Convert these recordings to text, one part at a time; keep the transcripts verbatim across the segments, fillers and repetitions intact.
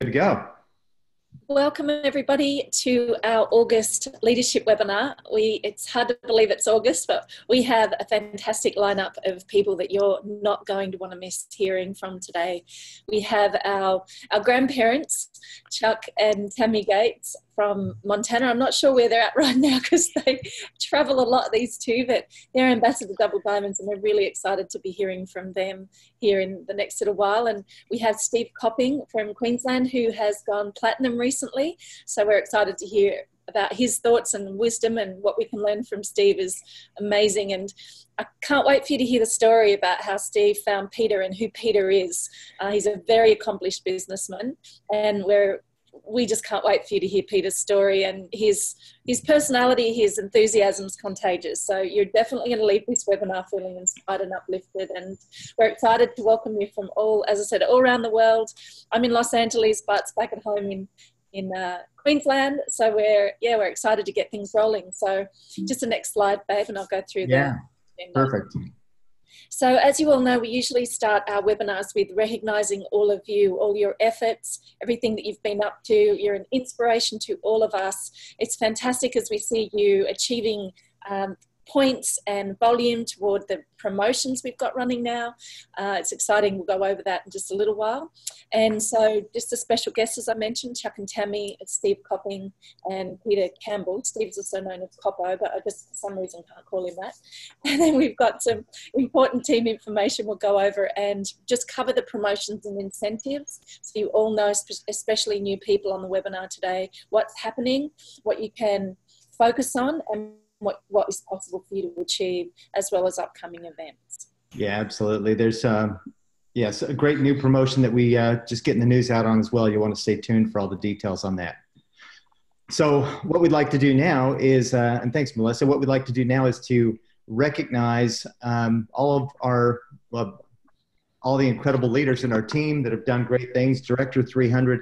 Good to go. Welcome everybody to our August leadership webinar. We, it's hard to believe it's August, but we have a fantastic lineup of people that you're not going to want to miss hearing from today. We have our, our grandparents, Chuck and Tammi Gates from Montana. I'm not sure where they're at right now because they travel a lot, these two, but they're ambassador double diamonds and we're really excited to be hearing from them here in the next little while. And we have Steve Copping from Queensland, who has gone platinum recently. So we're excited to hear about his thoughts and wisdom, and what we can learn from Steve is amazing. And I can't wait for you to hear the story about how Steve found Peter and who Peter is. Uh, he's a very accomplished businessman, and we're We just can't wait for you to hear Peter's story, and his his personality, his enthusiasm is contagious. So you're definitely going to leave this webinar feeling inspired and uplifted, and we're excited to welcome you from all, as I said, all around the world. I'm in Los Angeles, Bart's back at home in in uh, Queensland. So we're yeah we're excited to get things rolling. So just the next slide, babe, and I'll go through. Yeah, that. Perfect. So as you all know, we usually start our webinars with recognising all of you, all your efforts, everything that you've been up to. You're an inspiration to all of us. It's fantastic as we see you achieving um, points and volume toward the promotions we've got running now. Uh, it's exciting. We'll go over that in just a little while. And so just the special guests, as I mentioned, Chuck and Tammi, Steve Copping and Peter Campbell. Steve's also known as Coppo, but I just for some reason can't call him that. And then we've got some important team information we'll go over and just cover the promotions and incentives. So you all know, especially new people on the webinar today, what's happening, what you can focus on, and What, what is possible for you to achieve, as well as upcoming events. Yeah, absolutely. There's um, yes, a great new promotion that we uh, just getting the news out on as well. You want to stay tuned for all the details on that. So what we'd like to do now is, uh, and thanks Melissa, what we'd like to do now is to recognize um, all of our, well, all the incredible leaders in our team that have done great things. Director three hundred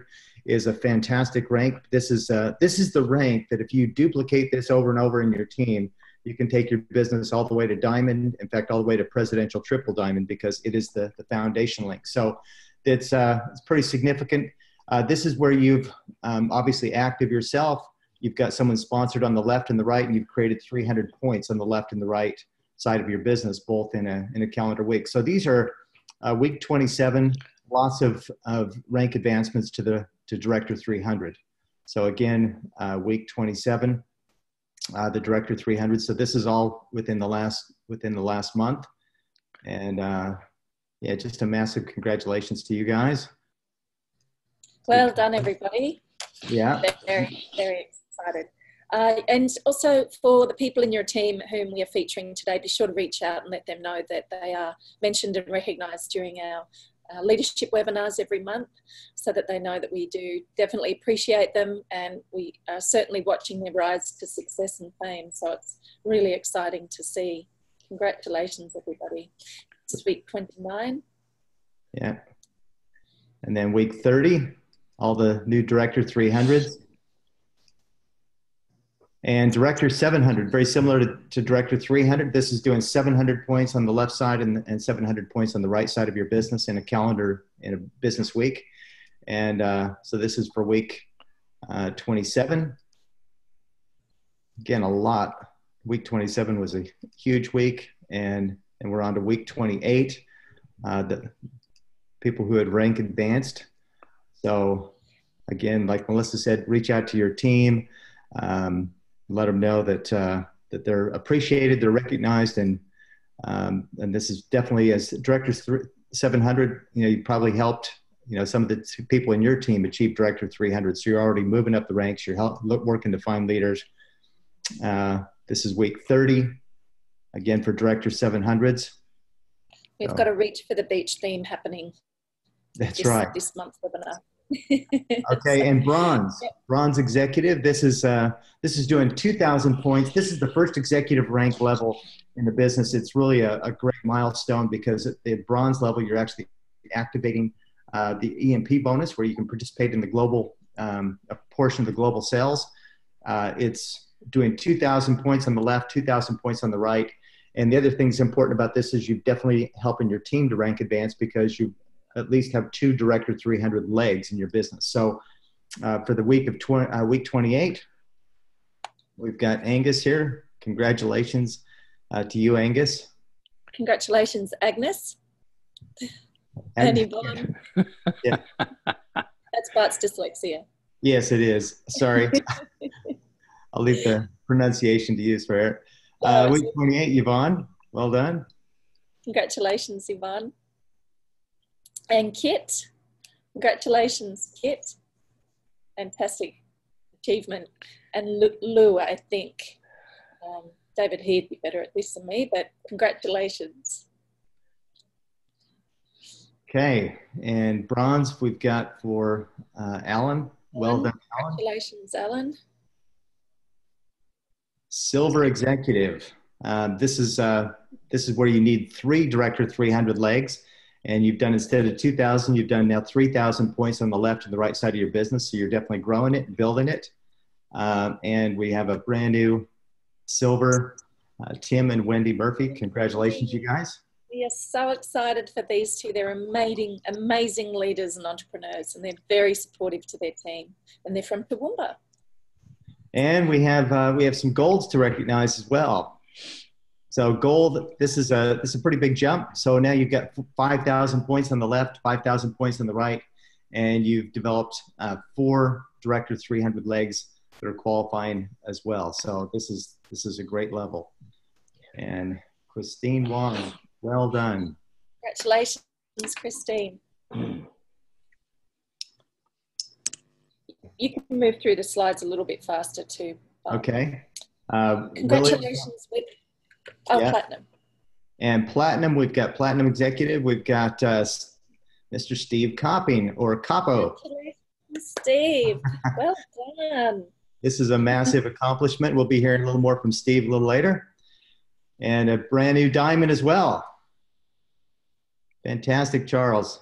is a fantastic rank. This is, uh, this is the rank that if you duplicate this over and over in your team, you can take your business all the way to diamond, in fact, all the way to presidential triple diamond, because it is the, the foundation link. So it's, uh, it's pretty significant. Uh, this is where you've um, obviously active yourself. You've got someone sponsored on the left and the right, and you've created three hundred points on the left and the right side of your business, both in a, in a calendar week. So these are uh, week twenty-seven, lots of, of rank advancements to the to Director three hundred. So again, uh, week twenty-seven, uh, the Director three hundred. So this is all within the last, within the last month. And uh, yeah, just a massive congratulations to you guys. Well done, everybody. Yeah. Very, very excited. Uh, and also for the people in your team whom we are featuring today, be sure to reach out and let them know that they are mentioned and recognized during our Uh, leadership webinars every month, so that they know that we do definitely appreciate them, and we are certainly watching their rise to success and fame. So it's really exciting to see. Congratulations, everybody. This is week twenty-nine. Yeah. And then week thirty, all the new Director three hundreds. And Director seven hundred, very similar to, to Director three hundred. This is doing seven hundred points on the left side and, and seven hundred points on the right side of your business in a calendar, in a business week. And uh, so this is for week uh, twenty-seven. Again, a lot. Week twenty-seven was a huge week, and, and we're on to week twenty-eight, uh, the people who had rank advanced. So again, like Melissa said, reach out to your team. Um, Let them know that uh, that they're appreciated, they're recognized, and um, and this is definitely, as Director seven hundred. You know, you probably helped you know some of the people in your team achieve Director three hundred. So you're already moving up the ranks. You're help, working to find leaders. Uh, this is week thirty, again for Director seven hundreds. We've so. got a reach for the beach theme happening. That's this, right. This month's webinar. Okay, and bronze, bronze executive. This is uh, this is doing two thousand points. This is the first executive rank level in the business. It's really a, a great milestone, because at the bronze level, you're actually activating uh, the E M P bonus, where you can participate in the global um, a portion of the global sales. Uh, it's doing two thousand points on the left, two thousand points on the right. And the other thing that's important about this is you've definitely helping your team to rank advance, because you've at least have two Director three hundred legs in your business. So uh, for the week of tw uh, week twenty-eight, we've got Angus here. Congratulations uh, to you, Angus. Congratulations, Agnes. And Yvonne. Yeah. That's Bart's dyslexia. Yes, it is. Sorry. I'll leave the pronunciation to you for it. Uh, week twenty-eight, Yvonne. Well done. Congratulations, Yvonne. And Kit. Congratulations, Kit. Fantastic achievement. And Lou, I think. Um, David He would be better at this than me, but congratulations. Okay, and bronze we've got for uh, Alan. Well done, Alan. Congratulations, Alan. Silver executive. Uh, this is uh, this is where you need three Director three hundred legs, and you've done, instead of two thousand, you've done now three thousand points on the left and the right side of your business. So you're definitely growing it and building it. Um, and we have a brand new silver, uh, Tim and Wendy Murphy. Congratulations, you guys. We are so excited for these two. They're amazing, amazing leaders and entrepreneurs, and they're very supportive to their team. And they're from Toowoomba. And we have uh, we have some golds to recognize as well. So gold, this is a this is a pretty big jump. So now you've got five thousand points on the left, five thousand points on the right, and you've developed uh, four Director three hundred legs that are qualifying as well. So this is this is a great level. And Christine Wong. Well done. Congratulations, Christine. You can move through the slides a little bit faster too. Um, okay. Uh, congratulations Willie. with oh, yeah. Platinum. And Platinum, we've got Platinum Executive. We've got uh, Mister Steve Copping, or Coppo. Congratulations, Steve. Well done. This is a massive accomplishment. We'll be hearing a little more from Steve a little later. And a brand new diamond as well. Fantastic, Charles.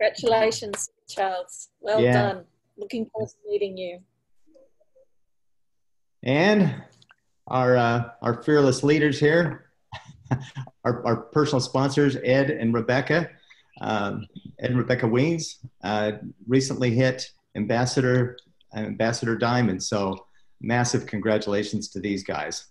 Congratulations, Charles. Well yeah. done. Looking forward to meeting you. And our, uh, our fearless leaders here, our, our personal sponsors, Ed and Rebecca, um, Ed and Rebecca Weins, uh, recently hit Ambassador, Ambassador Diamond. So massive congratulations to these guys.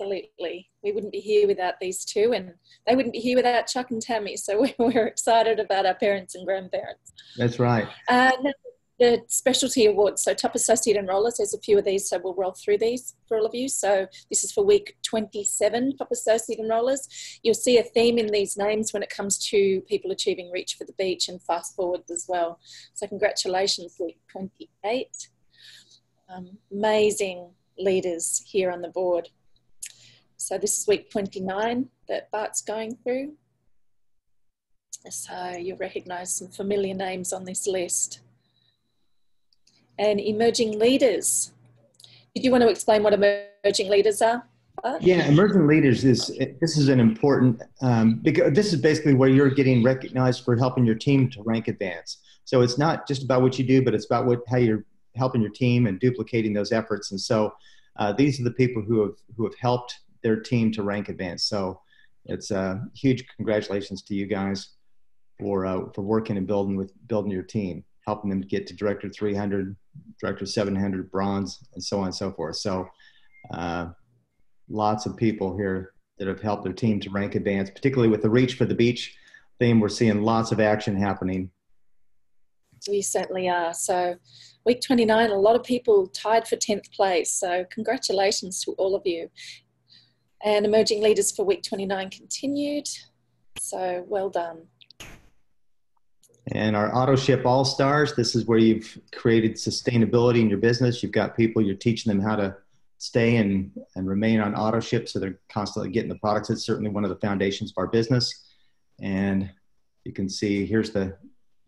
Absolutely. We wouldn't be here without these two, and they wouldn't be here without Chuck and Tammy. So we were excited about our parents and grandparents. That's right. Uh, the specialty awards, so top associate enrollers, there's a few of these, so we'll roll through these for all of you. So this is for week twenty-seven, top associate enrollers. You'll see a theme in these names when it comes to people achieving reach for the beach and fast forward as well. So congratulations, week twenty-eight. Um, amazing leaders here on the board. So this is week twenty-nine that Bart's going through. So you'll recognise some familiar names on this list. And emerging leaders. Did you want to explain what emerging leaders are, Bart? Yeah, emerging leaders is, this is an important, um, because this is basically where you're getting recognised for helping your team to rank advance. So it's not just about what you do, but it's about what, how you're helping your team and duplicating those efforts. And so uh, these are the people who have, who have helped their team to rank advance. So it's a uh, huge congratulations to you guys for uh, for working and building with building your team, helping them get to Director three hundred, Director seven hundred, bronze, and so on and so forth. So uh, lots of people here that have helped their team to rank advance, particularly with the Reach for the Beach theme. We're seeing lots of action happening. We certainly are. So week twenty-nine, a lot of people tied for tenth place. So congratulations to all of you. And emerging leaders for week twenty-nine continued. So well done. And our AutoShip All-Stars, this is where you've created sustainability in your business. You've got people, you're teaching them how to stay and, and remain on AutoShip, so they're constantly getting the products. It's certainly one of the foundations of our business. And you can see here's the,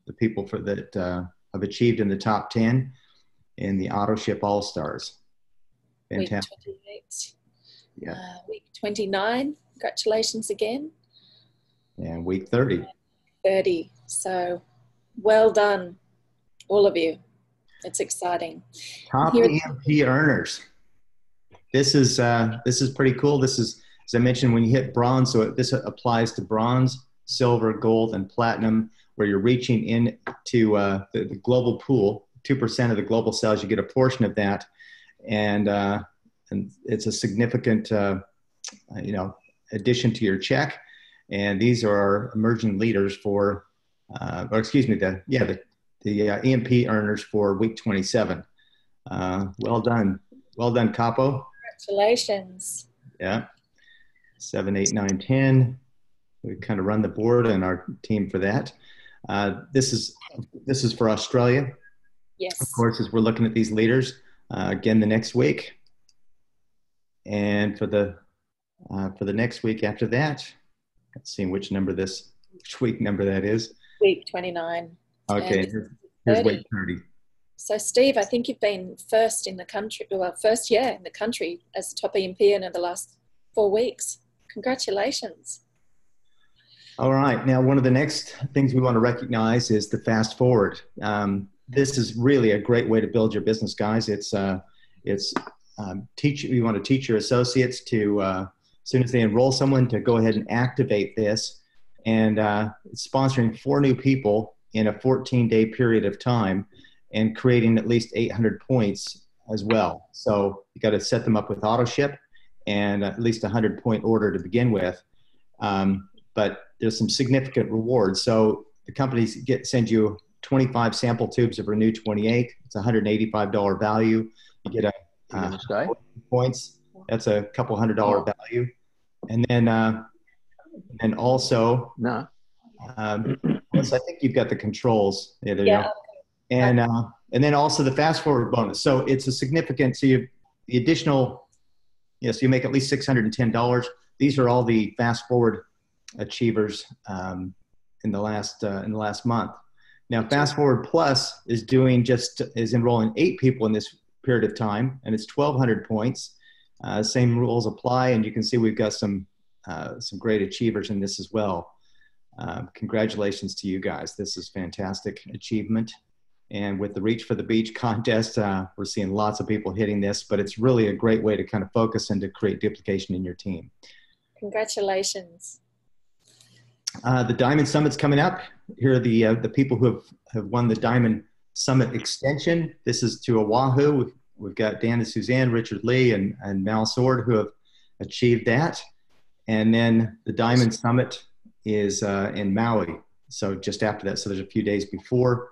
the people for that uh, have achieved in the top ten in the AutoShip All-Stars. Fantastic. Week twenty-eight. Yeah. Uh, week twenty-nine, congratulations again. And week thirty. And thirty, so well done, all of you. It's exciting. Top E M P earners. This is, uh, this is pretty cool. This is, as I mentioned, when you hit bronze, so it, this applies to bronze, silver, gold, and platinum. where you're reaching in to uh, the, the global pool, two percent of the global sales, you get a portion of that. And, uh, and it's a significant, uh, you know, addition to your check. And these are emerging leaders for, uh, or excuse me, the, yeah, the, the uh, E M P earners for week twenty-seven. Uh, well done. Well done, Capo. Congratulations. Yeah. seven, eight, nine, ten. We kind of run the board and our team for that. Uh, this is, this is for Australia. Yes. Of course, as we're looking at these leaders uh, again the next week, and for the uh, for the next week after that, let's see which number this which week number that is. Week twenty-nine. Okay, here's, here's week thirty. So, Steve, I think you've been first in the country. Well, first yeah in the country as top E M P in the last four weeks. Congratulations. All right. Now, one of the next things we want to recognize is the fast forward. Um, This is really a great way to build your business, guys. It's uh, it's um, teach. You want to teach your associates to uh, as soon as they enroll someone to go ahead and activate this, and uh, sponsoring four new people in a fourteen day period of time, and creating at least eight hundred points as well. So you got to set them up with auto ship and at least a hundred point order to begin with. Um, but there's some significant rewards. So the companies get send you twenty-five sample tubes of Renew twenty-eight. It's one hundred eighty-five dollar value. You get a uh, points. That's a couple hundred dollar value. And then, uh, and also, no. um, once I think you've got the controls. Yeah, there yeah. you go. And, uh, and then also the fast forward bonus. So it's a significant, so you, the additional, yes, you know, so you make at least six hundred ten dollars. These are all the fast forward achievers um, in the last, uh, in the last month. Now, Fast Forward Plus is doing just is enrolling eight people in this period of time, and it's twelve hundred points. Uh, same rules apply, and you can see we've got some uh, some great achievers in this as well. Uh, congratulations to you guys! This is fantastic achievement, and with the Reach for the Beach contest, uh, we're seeing lots of people hitting this. But it's really a great way to kind of focus and to create duplication in your team. Congratulations. Uh, the Diamond Summit's coming up. Here are the uh, the people who have, have won the Diamond Summit extension. This is to Oahu. We've, we've got Dan and Suzanne, Richard Lee, and, and Mal Sword who have achieved that. And then the Diamond Summit is uh, in Maui. So just after that, so there's a few days before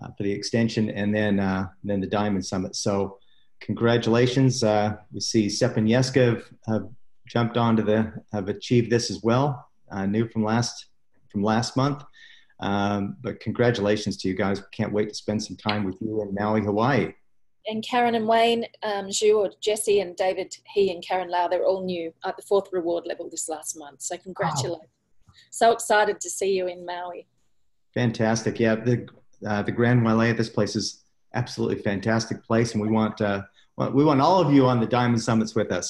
uh, for the extension, and then uh, then the Diamond Summit. So congratulations. Uh, we see Sepp and Yeska have, have jumped onto the have achieved this as well. Uh, new from last from last month, um, but congratulations to you guys. Can't wait to spend some time with you in Maui, Hawaii. And Karen and Wayne, um, Jude, Jesse and David He and Karen Lau, they're all new at the fourth reward level this last month, so congratulations. Wow. So excited to see you in Maui. Fantastic. Yeah, the, uh, the Grand Wailea, this place is absolutely fantastic place, and we want, uh, we want all of you on the Diamond Summits with us.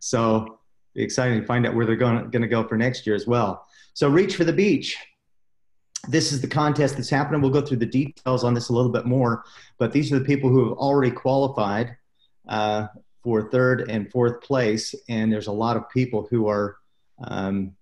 So be exciting to find out where they're going, going to go for next year as well. So Reach for the Beach. This is the contest that's happening. We'll go through the details on this a little bit more, but these are the people who have already qualified uh, for third and fourth place. And there's a lot of people who are, um,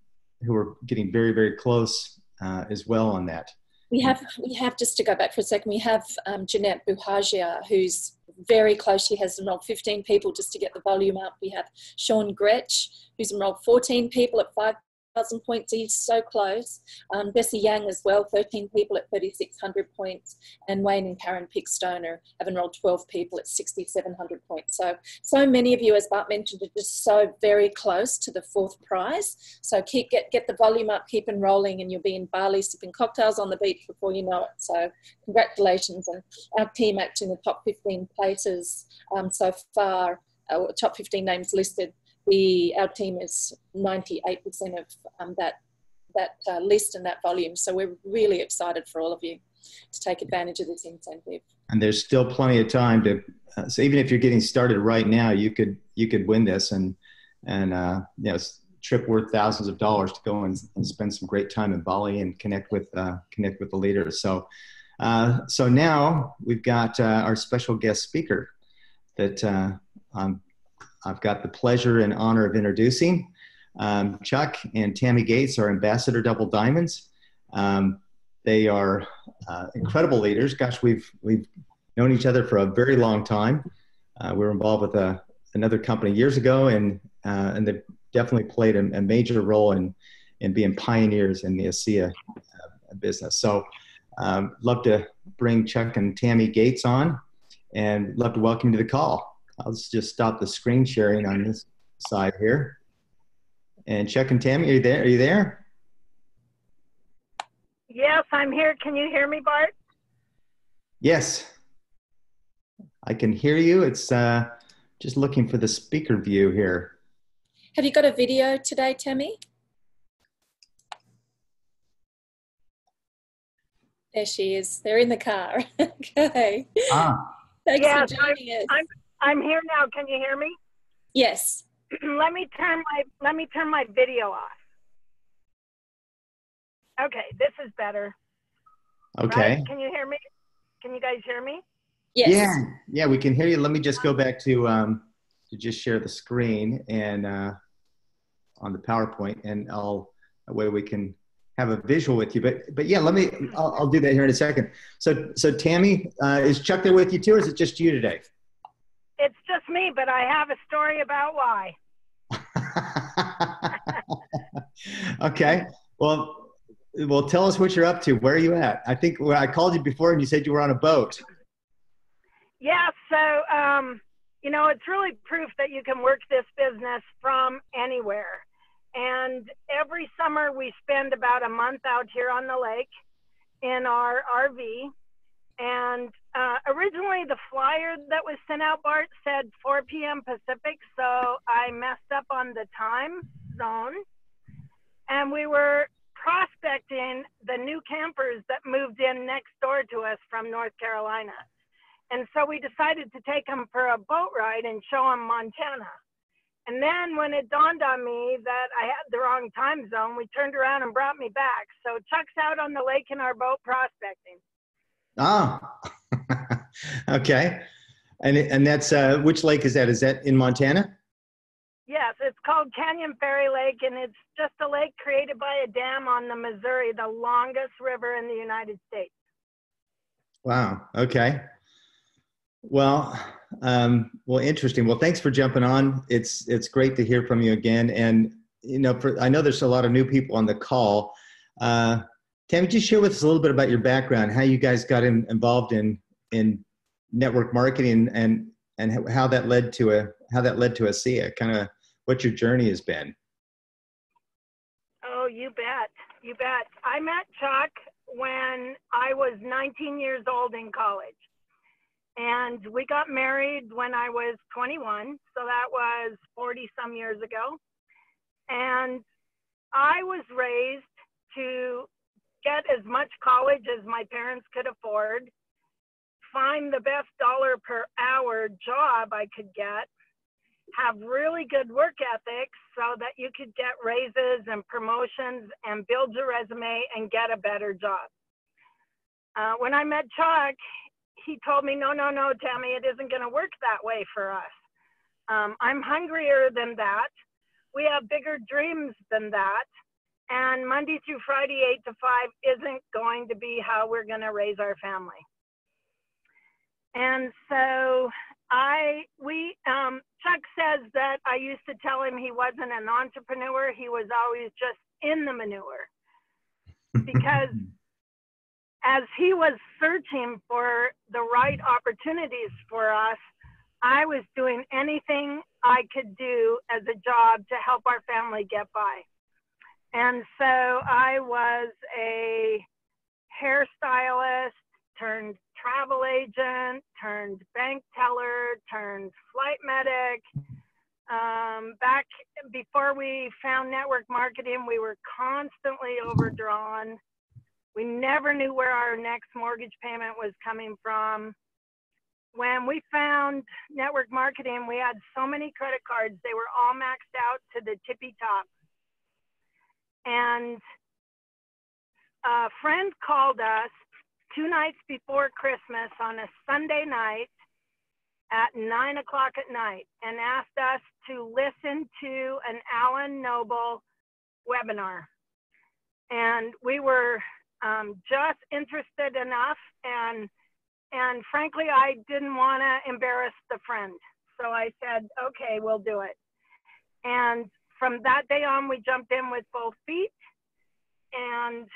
who are getting very, very close uh, as well on that. We have, we have, just to go back for a second, we have um, Jeanette Buhagia, who's very close. She has enrolled fifteen people just to get the volume up. We have Sean Gretsch, who's enrolled fourteen people at five thousand points. He's so close. Um, Bessie Yang as well, thirteen people at thirty-six hundred points. And Wayne and Karen Pickstoner have enrolled twelve people at sixty-seven hundred points. So, so many of you, as Bart mentioned, are just so very close to the fourth prize. So keep get, get the volume up, keep enrolling, and you'll be in Bali sipping cocktails on the beach before you know it. So congratulations. And our team actually in the top fifteen places um, so far, uh, top fifteen names listed. We, our team is ninety-eight percent of um, that, that uh, list and that volume. So we're really excited for all of you to take advantage of this incentive. And there's still plenty of time to, uh, so even if you're getting started right now, you could, you could win this and, and uh, you know, trip worth thousands of dollars to go and, and spend some great time in Bali and connect with, uh, connect with the leaders. So, uh, so now we've got uh, our special guest speaker that uh, I'm I've got the pleasure and honor of introducing. Um, Chuck and Tammi Gates are Ambassador Double Diamonds. Um, They are uh, incredible leaders. Gosh, we've we've known each other for a very long time. Uh, we were involved with a, another company years ago, and uh, and they definitely played a, a major role in in being pioneers in the ASEA uh, business. So, um, love to bring Chuck and Tammi Gates on, and love to welcome you to the call. I'll just stop the screen sharing on this side here. And Chuck and Tammi, are you there? Are you there? Yes, I'm here. Can you hear me, Bart? Yes, I can hear you. It's uh, just looking for the speaker view here. Have you got a video today, Tammi? There she is. They're in the car. Okay. Ah. Thanks yeah, for joining us. I'm, I'm here now. Can you hear me? Yes. Let me turn my let me turn my video off. Okay, this is better. Okay. Right? Can you hear me? Can you guys hear me? Yes. Yeah, yeah, we can hear you. Let me just go back to um to just share the screen and uh, on the PowerPoint, and I'll that way we can have a visual with you. But but yeah, let me I'll, I'll do that here in a second. So so Tammi, uh, is Chuck there with you too, or is it just you today? It's just me, but I have a story about why. Okay. Well, well, tell us what you're up to. Where are you at? I think well, I called you before and you said you were on a boat. Yeah. So, um, you know, it's really proof that you can work this business from anywhere. And every summer we spend about a month out here on the lake in our R V. And uh, originally the flyer that was sent out, Bart, said four P M Pacific, so I messed up on the time zone. And we were prospecting the new campers that moved in next door to us from North Carolina. And so we decided to take them for a boat ride and show them Montana. And then when it dawned on me that I had the wrong time zone, we turned around and brought me back. So Chuck's out on the lake in our boat prospecting. Ah, okay. And and that's, uh, which lake is that? Is that in Montana? Yes, it's called Canyon Ferry Lake, and it's just a lake created by a dam on the Missouri, the longest river in the United States. Wow, okay. Well, um, well, interesting. Well, thanks for jumping on. It's, it's great to hear from you again. And, you know, for, I know there's a lot of new people on the call. Uh, Tammi, just share with us a little bit about your background, how you guys got in, involved in in network marketing, and and how that led to a how that led to ASEA, kind of what your journey has been. Oh, you bet, you bet. I met Chuck when I was nineteen years old in college, and we got married when I was twenty-one, so that was forty some years ago, and I was raised to get as much college as my parents could afford, find the best dollar per hour job I could get, have really good work ethics so that you could get raises and promotions and build your resume and get a better job. Uh, when I met Chuck, he told me, no, no, no, Tammi, it isn't going to work that way for us. Um, I'm hungrier than that. We have bigger dreams than that. And Monday through Friday, eight to five, isn't going to be how we're going to raise our family. And so I, we, um, Chuck says that I used to tell him he wasn't an entrepreneur. He was always just in the manure. Because as he was searching for the right opportunities for us, I was doing anything I could do as a job to help our family get by. And so I was a hairstylist, turned travel agent, turned bank teller, turned flight medic. Um, back before we found network marketing, we were constantly overdrawn. We never knew where our next mortgage payment was coming from. When we found network marketing, we had so many credit cards. They were all maxed out to the tippy top. And a friend called us two nights before Christmas on a Sunday night at nine o'clock at night and asked us to listen to an Alan Noble webinar. And we were um, just interested enough, and and frankly, I didn't want to embarrass the friend. So I said, okay, we'll do it. And from that day on, we jumped in with both feet. And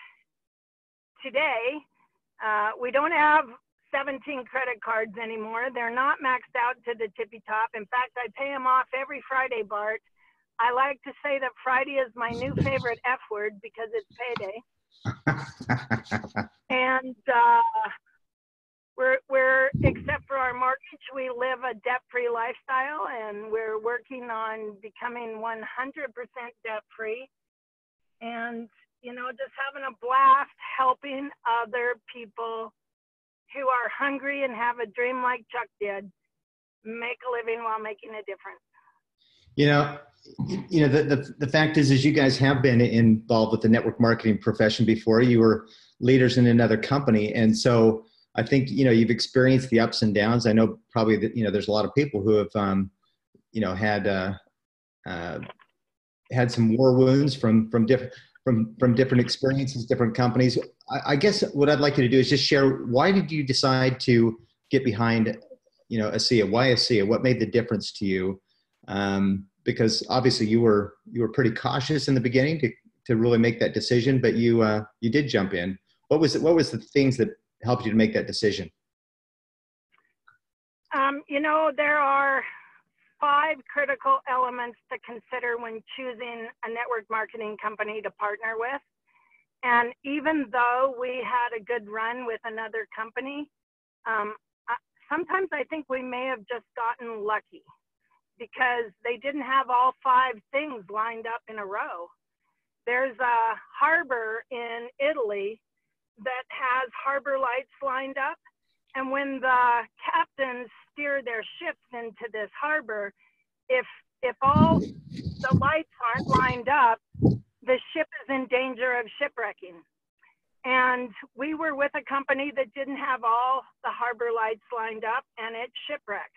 today, uh, we don't have seventeen credit cards anymore. They're not maxed out to the tippy top. In fact, I pay them off every Friday, Bart. I like to say that Friday is my new favorite F word because it's payday. and uh, we're, we're, except for our mortgage, we live a debt-free lifestyle, and we're working on becoming one hundred percent debt-free. And, you know, just having a blast helping other people who are hungry and have a dream like Chuck did, make a living while making a difference. You know, you know, the, the, the fact is, is you guys have been involved with the network marketing profession before. You were leaders in another company. And so I think, you know, you've experienced the ups and downs. I know probably that, you know, there's a lot of people who have, um, you know, had, uh, uh, had some war wounds from, from different, from, from different experiences, different companies. I, I guess what I'd like you to do is just share, why did you decide to get behind, you know, ASEA? Why ASEA? What made the difference to you? Um, because obviously you were, you were pretty cautious in the beginning to, to really make that decision, but you, uh, you did jump in. What was it? What was the things that helped you to make that decision? Um, you know, there are five critical elements to consider when choosing a network marketing company to partner with. And even though we had a good run with another company, um, I, sometimes I think we may have just gotten lucky, because they didn't have all five things lined up in a row. There's a harbor in Italy that has harbor lights lined up, and when the captains steer their ships into this harbor, if, if all the lights aren't lined up, the ship is in danger of shipwrecking. And we were with a company that didn't have all the harbor lights lined up, and it shipwrecked.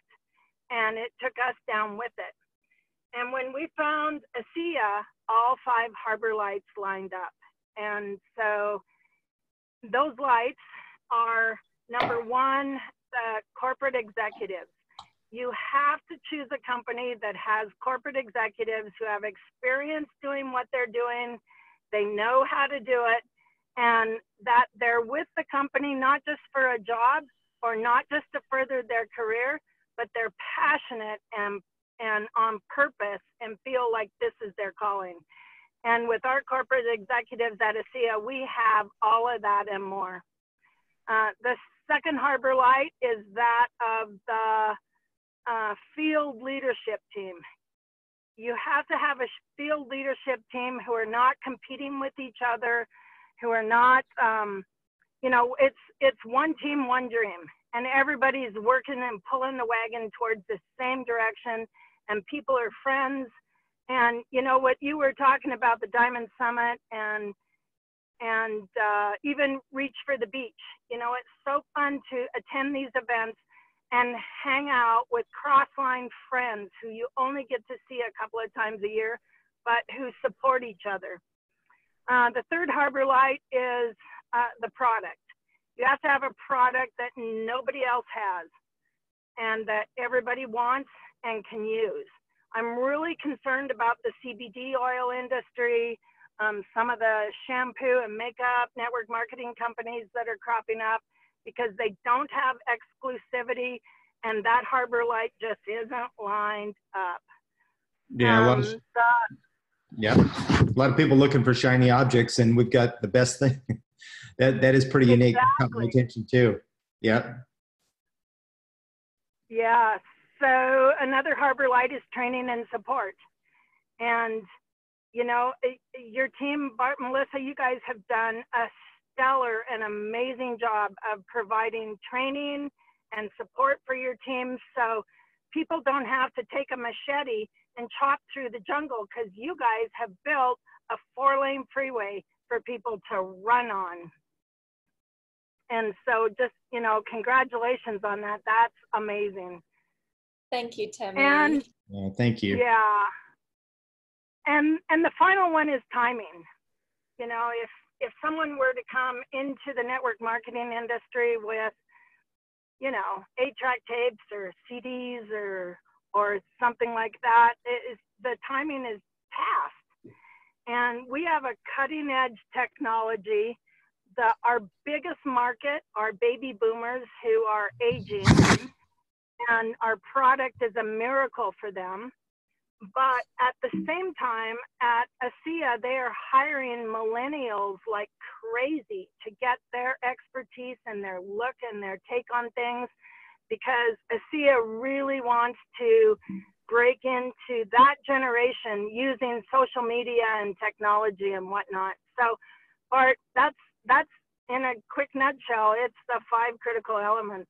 And it took us down with it. And when we found ASEA, all five harbor lights lined up. And so those lights are, number one, the corporate executives. You have to choose a company that has corporate executives who have experience doing what they're doing, they know how to do it, and that they're with the company not just for a job or not just to further their career, but they're passionate and, and on purpose and feel like this is their calling. And with our corporate executives at ASEA, we have all of that and more. Uh, the second harbor light is that of the uh, field leadership team. You have to have a field leadership team who are not competing with each other, who are not, um, you know, it's, it's one team, one dream. And everybody's working and pulling the wagon towards the same direction, and people are friends. And you know what you were talking about, the Diamond Summit, and and uh, even Reach for the Beach. You know, it's so fun to attend these events and hang out with cross-line friends who you only get to see a couple of times a year, but who support each other. Uh, the third harbor light is uh, the product. You have to have a product that nobody else has and that everybody wants and can use. I'm really concerned about the C B D oil industry, um, some of the shampoo and makeup network marketing companies that are cropping up because they don't have exclusivity, and that harbor light just isn't lined up. Yeah, um, a lot of, the, yeah, a lot of people looking for shiny objects, and we've got the best thing. That, that is pretty unique. Exactly. Caught my attention too. Yeah. Yeah. So another harbor light is training and support. And, you know, your team, Bart, Melissa, you guys have done a stellar and amazing job of providing training and support for your team, so people don't have to take a machete and chop through the jungle, because you guys have built a four-lane freeway for people to run on. And so just, you know, congratulations on that. That's amazing. Thank you, Tammi. And yeah, thank you. Yeah. And and the final one is timing. You know, if if someone were to come into the network marketing industry with, you know, eight-track tapes or C Ds or or something like that, it is, the timing is past. And we have a cutting-edge technology. The, our biggest market are baby boomers who are aging, and our product is a miracle for them. But at the same time, at ASEA, they are hiring millennials like crazy to get their expertise and their look and their take on things, because ASEA really wants to break into that generation using social media and technology and whatnot. So, Bart, that's, that's in a quick nutshell, it's the five critical elements.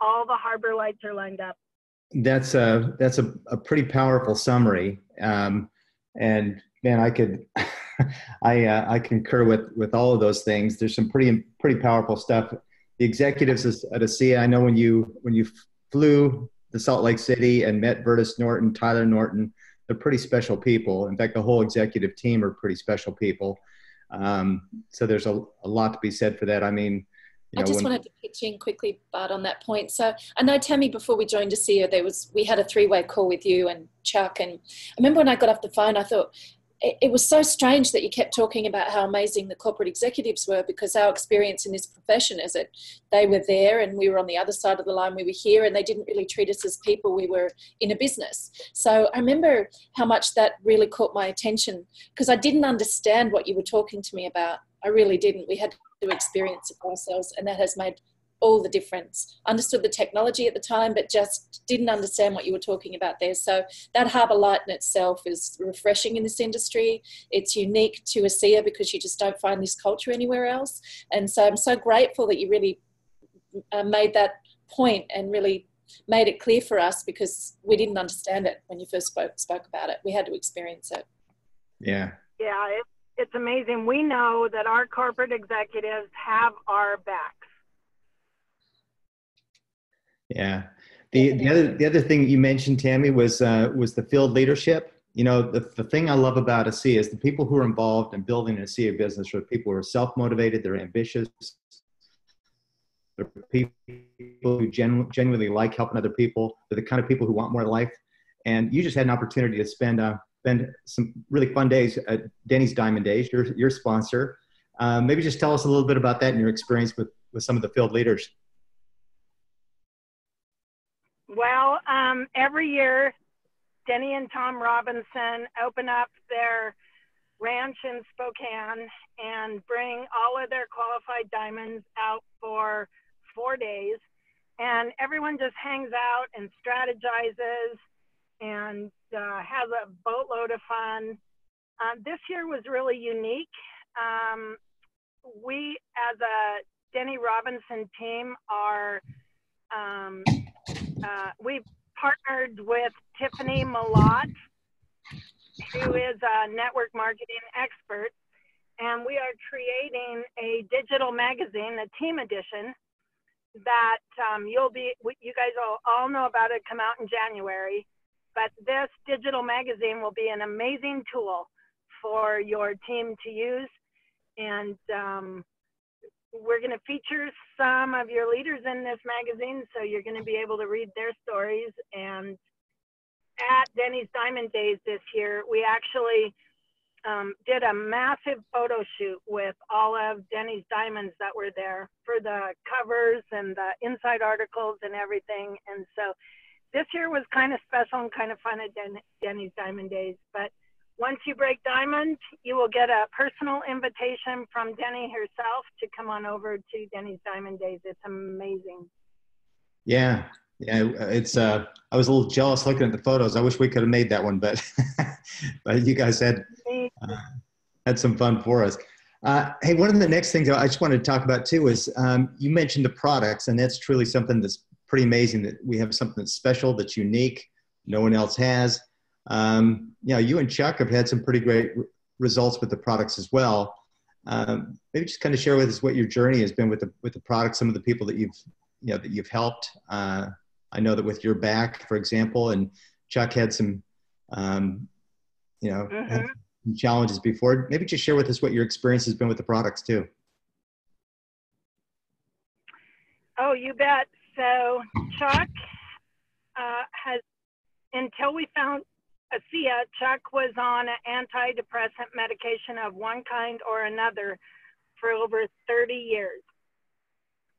All the harbor lights are lined up. That's a that's a, a pretty powerful summary, um, and man, I could I uh, I concur with with all of those things. There's some pretty pretty powerful stuff. The executives at ASEA, I know when you when you flew to Salt Lake City and met Vertus Norton, Tyler Norton, they're pretty special people. In fact, the whole executive team are pretty special people. Um, so there's a, a lot to be said for that. I mean. You know, I just wanted to pitch in quickly, Bart, on that point. So I know, Tammi, before we joined ASEA, there was we had a three-way call with you and Chuck. And I remember when I got off the phone, I thought it, it was so strange that you kept talking about how amazing the corporate executives were, because our experience in this profession is that they were there and we were on the other side of the line, we were here, and they didn't really treat us as people. We were in a business. So I remember how much that really caught my attention, because I didn't understand what you were talking to me about. I really didn't. We had to experience it ourselves, and that has made all the difference. Understood the technology at the time, but just didn't understand what you were talking about there. So that harbour light in itself is refreshing in this industry. It's unique to ASEA because you just don't find this culture anywhere else. And so I'm so grateful that you really uh, made that point and really made it clear for us, because we didn't understand it when you first spoke spoke about it. We had to experience it. Yeah. Yeah. It It's amazing. We know that our corporate executives have our backs. Yeah. The the other the other thing you mentioned, Tammi, was uh, was the field leadership. You know, the the thing I love about ASEA is the people who are involved in building an ASEA business are people who are self motivated, they're ambitious, they're people who genu genuinely like helping other people. They're the kind of people who want more life. And you just had an opportunity to spend a. Uh, Spend some really fun days at Denny's Diamond Days, your, your sponsor. Uh, maybe just tell us a little bit about that and your experience with, with some of the field leaders. Well, um, every year, Denny and Tom Robinson open up their ranch in Spokane and bring all of their qualified diamonds out for four days. And everyone just hangs out and strategizes and uh, has a boatload of fun. Um, this year was really unique. Um, we, as a Denny Robinson team, are, um, uh, we partnered with Tiffany Malott, who is a network marketing expert, and we are creating a digital magazine, a team edition, that um, you'll be, you guys will all know about it, come out in January. But this digital magazine will be an amazing tool for your team to use. And um, we're going to feature some of your leaders in this magazine, so you're going to be able to read their stories. And at Denny's Diamond Days this year, we actually um, did a massive photo shoot with all of Denny's diamonds that were there for the covers and the inside articles and everything. And so this year was kind of special and kind of fun at Den Denny's Diamond Days. But once you break diamond, you will get a personal invitation from Denny herself to come on over to Denny's Diamond Days. It's amazing. Yeah, yeah. It's. Uh, I was a little jealous looking at the photos. I wish we could have made that one, but but you guys had uh, had some fun for us. Uh, hey, one of the next things I just wanted to talk about too is um, you mentioned the products, and that's truly something that's pretty amazing, that we have something that's special, that's unique, no one else has. Um, you know, you and Chuck have had some pretty great re results with the products as well. Um, maybe just kind of share with us what your journey has been with the with the products, some of the people that you've you know that you've helped. Uh, I know that with your back, for example, and Chuck had some, um, you know, mm-hmm. had and challenges before. Maybe just share with us what your experience has been with the products too. Oh, you bet. So Chuck uh, has, until we found ASEA, Chuck was on an antidepressant medication of one kind or another for over thirty years.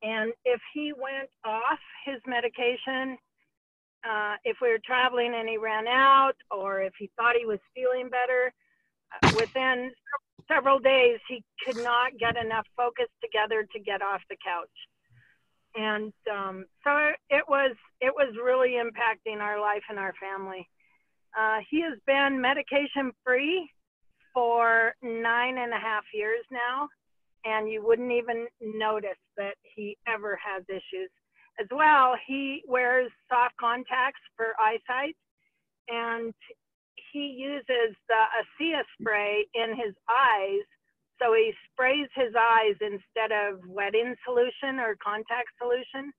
And if he went off his medication, uh, if we were traveling and he ran out, or if he thought he was feeling better, uh, within several days, he could not get enough focus together to get off the couch. And um, so it was, it was really impacting our life and our family. Uh, he has been medication free for nine and a half years now, and you wouldn't even notice that he ever has issues. As well, he wears soft contacts for eyesight, and he uses the ASEA spray in his eyes. So he sprays his eyes instead of wet-in solution or contact solution.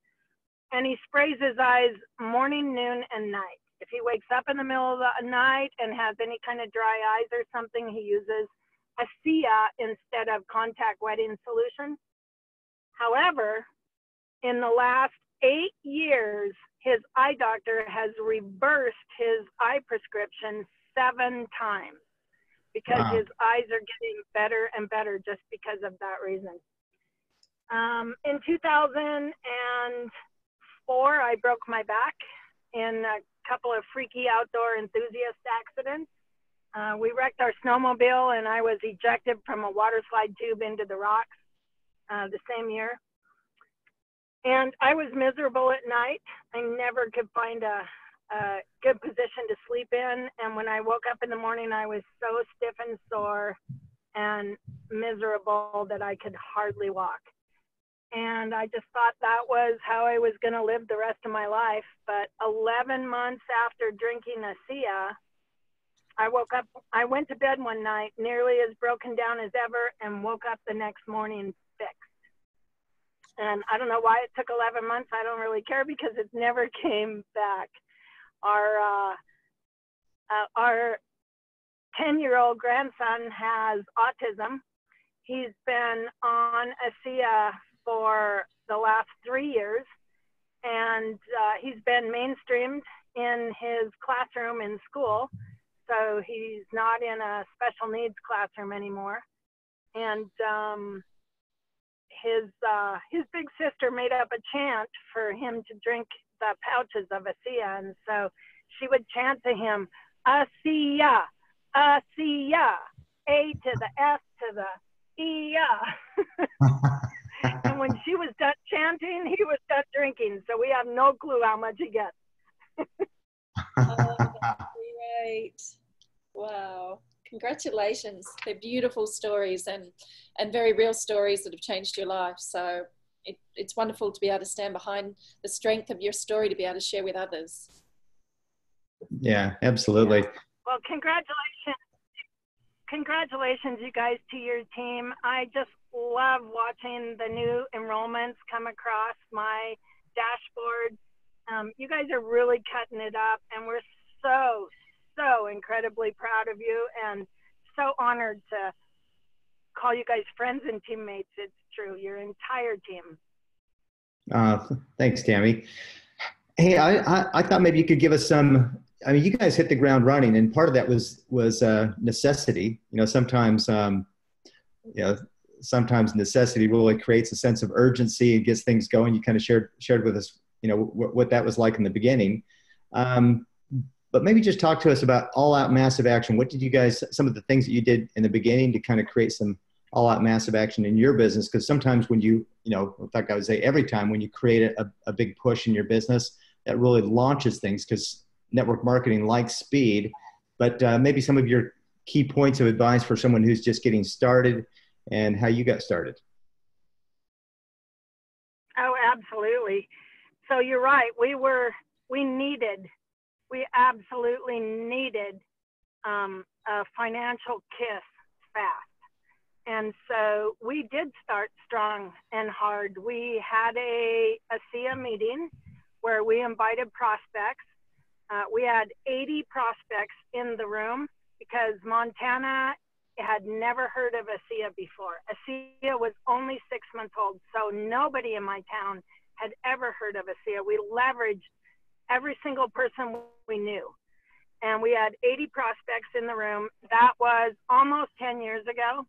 And he sprays his eyes morning, noon, and night. If he wakes up in the middle of the night and has any kind of dry eyes or something, he uses ASEA instead of contact wet-in solution. However, in the last eight years, his eye doctor has reversed his eye prescription seven times. Because wow. His eyes are getting better and better just because of that reason. Um, in two thousand four, I broke my back in a couple of freaky outdoor enthusiast accidents. Uh, we wrecked our snowmobile and I was ejected from a water slide tube into the rocks uh, the same year. And I was miserable at night. I never could find a a good position to sleep in, and when I woke up in the morning I was so stiff and sore and miserable that I could hardly walk, and I just thought that was how I was going to live the rest of my life. But eleven months after drinking ASEA, I woke up, I went to bed one night nearly as broken down as ever and woke up the next morning fixed. And I don't know why it took eleven months. I don't really care because it never came back. Our uh, uh, our ten-year-old grandson has autism. He's been on ASEA for the last three years, and uh, he's been mainstreamed in his classroom in school, so he's not in a special needs classroom anymore. And um, his, uh, his big sister made up a chant for him to drink the pouches of ASEA, and so she would chant to him, ASEA, ASEA, A to the S to the E A. And when she was done chanting, he was done drinking, so we have no clue how much he gets. Oh, that's great. Wow. Congratulations. They're beautiful stories and, and very real stories that have changed your life, so It, it's wonderful to be able to stand behind the strength of your story to be able to share with others. Yeah, absolutely. Yeah. Well, congratulations. Congratulations, you guys, to your team. I just love watching the new enrollments come across my dashboard. Um, you guys are really cutting it up, and we're so, so incredibly proud of you and so honored to call you guys friends and teammates. It's true, your entire team. Uh, thanks, Tammi. Hey, I, I, I thought maybe you could give us some, I mean, you guys hit the ground running, and part of that was, was uh, necessity. You know, sometimes, um, you know, sometimes necessity really creates a sense of urgency and gets things going. You kind of shared, shared with us, you know, what, what that was like in the beginning. Um, But maybe just talk to us about all-out massive action. What did you guys, some of the things that you did in the beginning to kind of create some all-out massive action in your business? Because sometimes when you, you know, in fact, I would say every time when you create a, a big push in your business, that really launches things, because network marketing likes speed. But uh, maybe some of your key points of advice for someone who's just getting started and how you got started. Oh, absolutely. So you're right. We were, we needed We absolutely needed um, a financial kiss fast. And so we did start strong and hard. We had a ASEA meeting where we invited prospects. Uh, we had eighty prospects in the room because Montana had never heard of ASEA before. ASEA was only six months old, so nobody in my town had ever heard of ASEA. We leveraged every single person we knew. And we had eighty prospects in the room. That was almost ten years ago.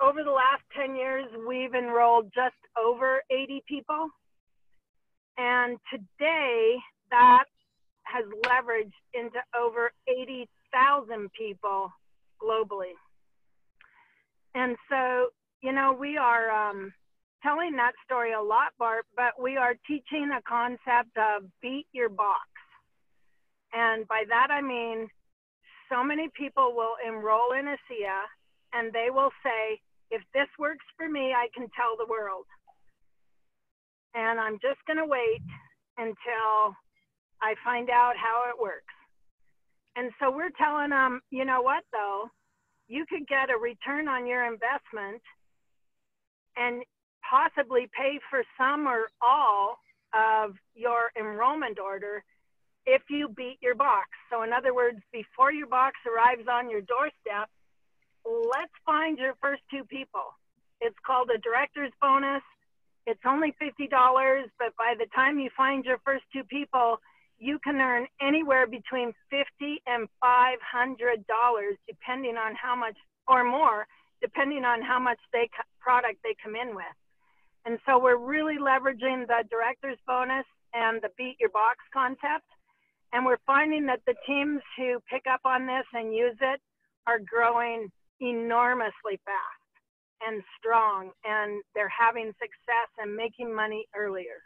Over the last ten years, we've enrolled just over eighty people. And today, that has leveraged into over eighty thousand people globally. And so, you know, we are um, telling that story a lot, Bart, but we are teaching a concept of beat your box. And by that, I mean, so many people will enroll in ASEA and they will say, if this works for me, I can tell the world. And I'm just gonna wait until I find out how it works. And so we're telling them, you know what though, you could get a return on your investment and possibly pay for some or all of your enrollment order if you beat your box. So in other words, before your box arrives on your doorstep, let's find your first two people. It's called a director's bonus. It's only fifty dollars, but by the time you find your first two people, you can earn anywhere between fifty and five hundred dollars, depending on how much, or more, depending on how much they product they come in with. And so we're really leveraging the director's bonus and the beat your box concept. And we're finding that the teams who pick up on this and use it are growing enormously fast and strong, and they're having success and making money earlier.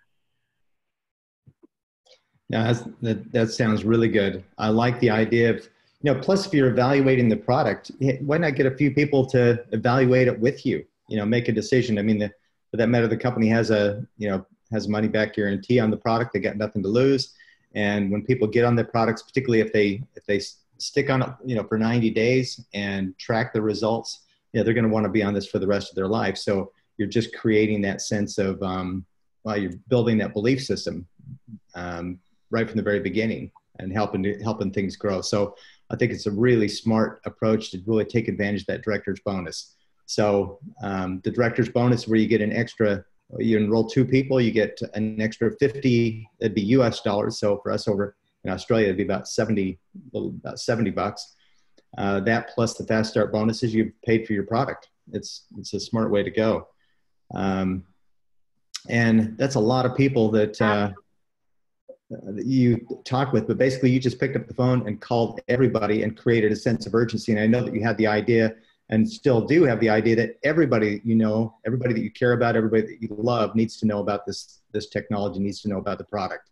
Now, that's, that, that sounds really good. I like the idea of, you know, plus if you're evaluating the product, why not get a few people to evaluate it with you, you know, make a decision. I mean, the, for that matter, the company has a, you know, has money back guarantee on the product. They got nothing to lose. And when people get on their products, particularly if they, if they stick on it, you know, for ninety days and track the results, you know, they're going to want to be on this for the rest of their life. So you're just creating that sense of, um, well, you're building that belief system um, right from the very beginning and helping, to, helping things grow. So I think it's a really smart approach to really take advantage of that director's bonus. So um, the director's bonus, where you get an extra, you enroll two people, you get an extra fifty, it'd be U S dollars. So for us over in Australia, it'd be about seventy, about seventy bucks. Uh, that plus the fast start bonuses you've paid for your product. It's, it's a smart way to go. Um, and that's a lot of people that, uh, that you talk with, but basically you just picked up the phone and called everybody and created a sense of urgency. And I know that you had the idea and still do have the idea that everybody you know, everybody that you care about, everybody that you love needs to know about this, this technology, needs to know about the product.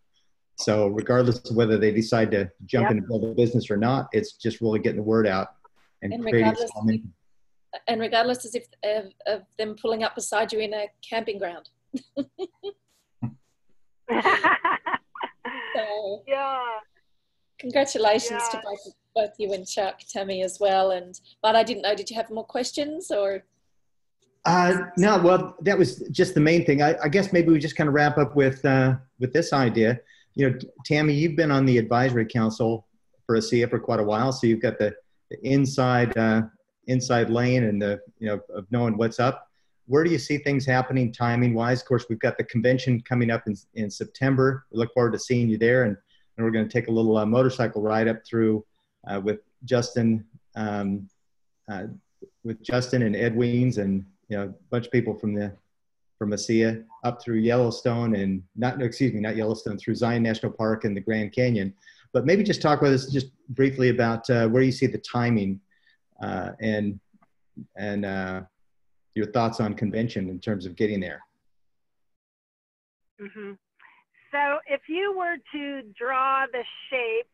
So regardless of whether they decide to jump yep. in and build a business or not, it's just really getting the word out and, and creating something. And regardless as if of, of them pulling up beside you in a camping ground. So, yeah. Congratulations yeah. to both, both you and Chuck, Tammi as well. And but I didn't know, did you have more questions or? Uh, no, well, that was just the main thing. I, I guess maybe we just kind of wrap up with, uh, with this idea. You know, Tammi, you've been on the advisory council for ASEA for quite a while, so you've got the, the inside uh, inside lane and the, you know, of knowing what's up. Where do you see things happening timing-wise? Of course, we've got the convention coming up in, in September. We look forward to seeing you there, and, and we're going to take a little uh, motorcycle ride up through uh, with Justin, um, uh, with Justin and Ed Weins, and you know, a bunch of people from the. from ASEA up through Yellowstone and not, no, excuse me, not Yellowstone, through Zion National Park and the Grand Canyon. But maybe just talk with us just briefly about uh, where you see the timing uh, and, and uh, your thoughts on convention in terms of getting there. Mm-hmm. So if you were to draw the shape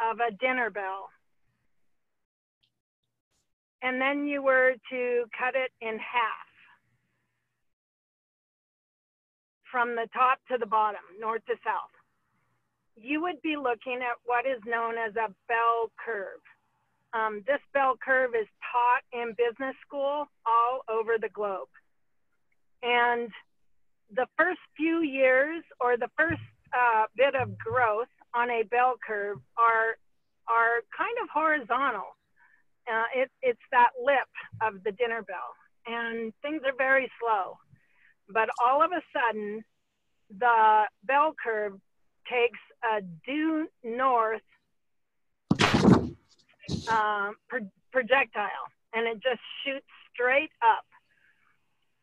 of a dinner bell, and then you were to cut it in half, from the top to the bottom, north to south, you would be looking at what is known as a bell curve. Um, this bell curve is taught in business school all over the globe. And the first few years or the first uh, bit of growth on a bell curve are, are kind of horizontal. Uh, it, it's that lip of the dinner bell, and things are very slow. But all of a sudden, the bell curve takes a due north uh, pro- projectile, and it just shoots straight up.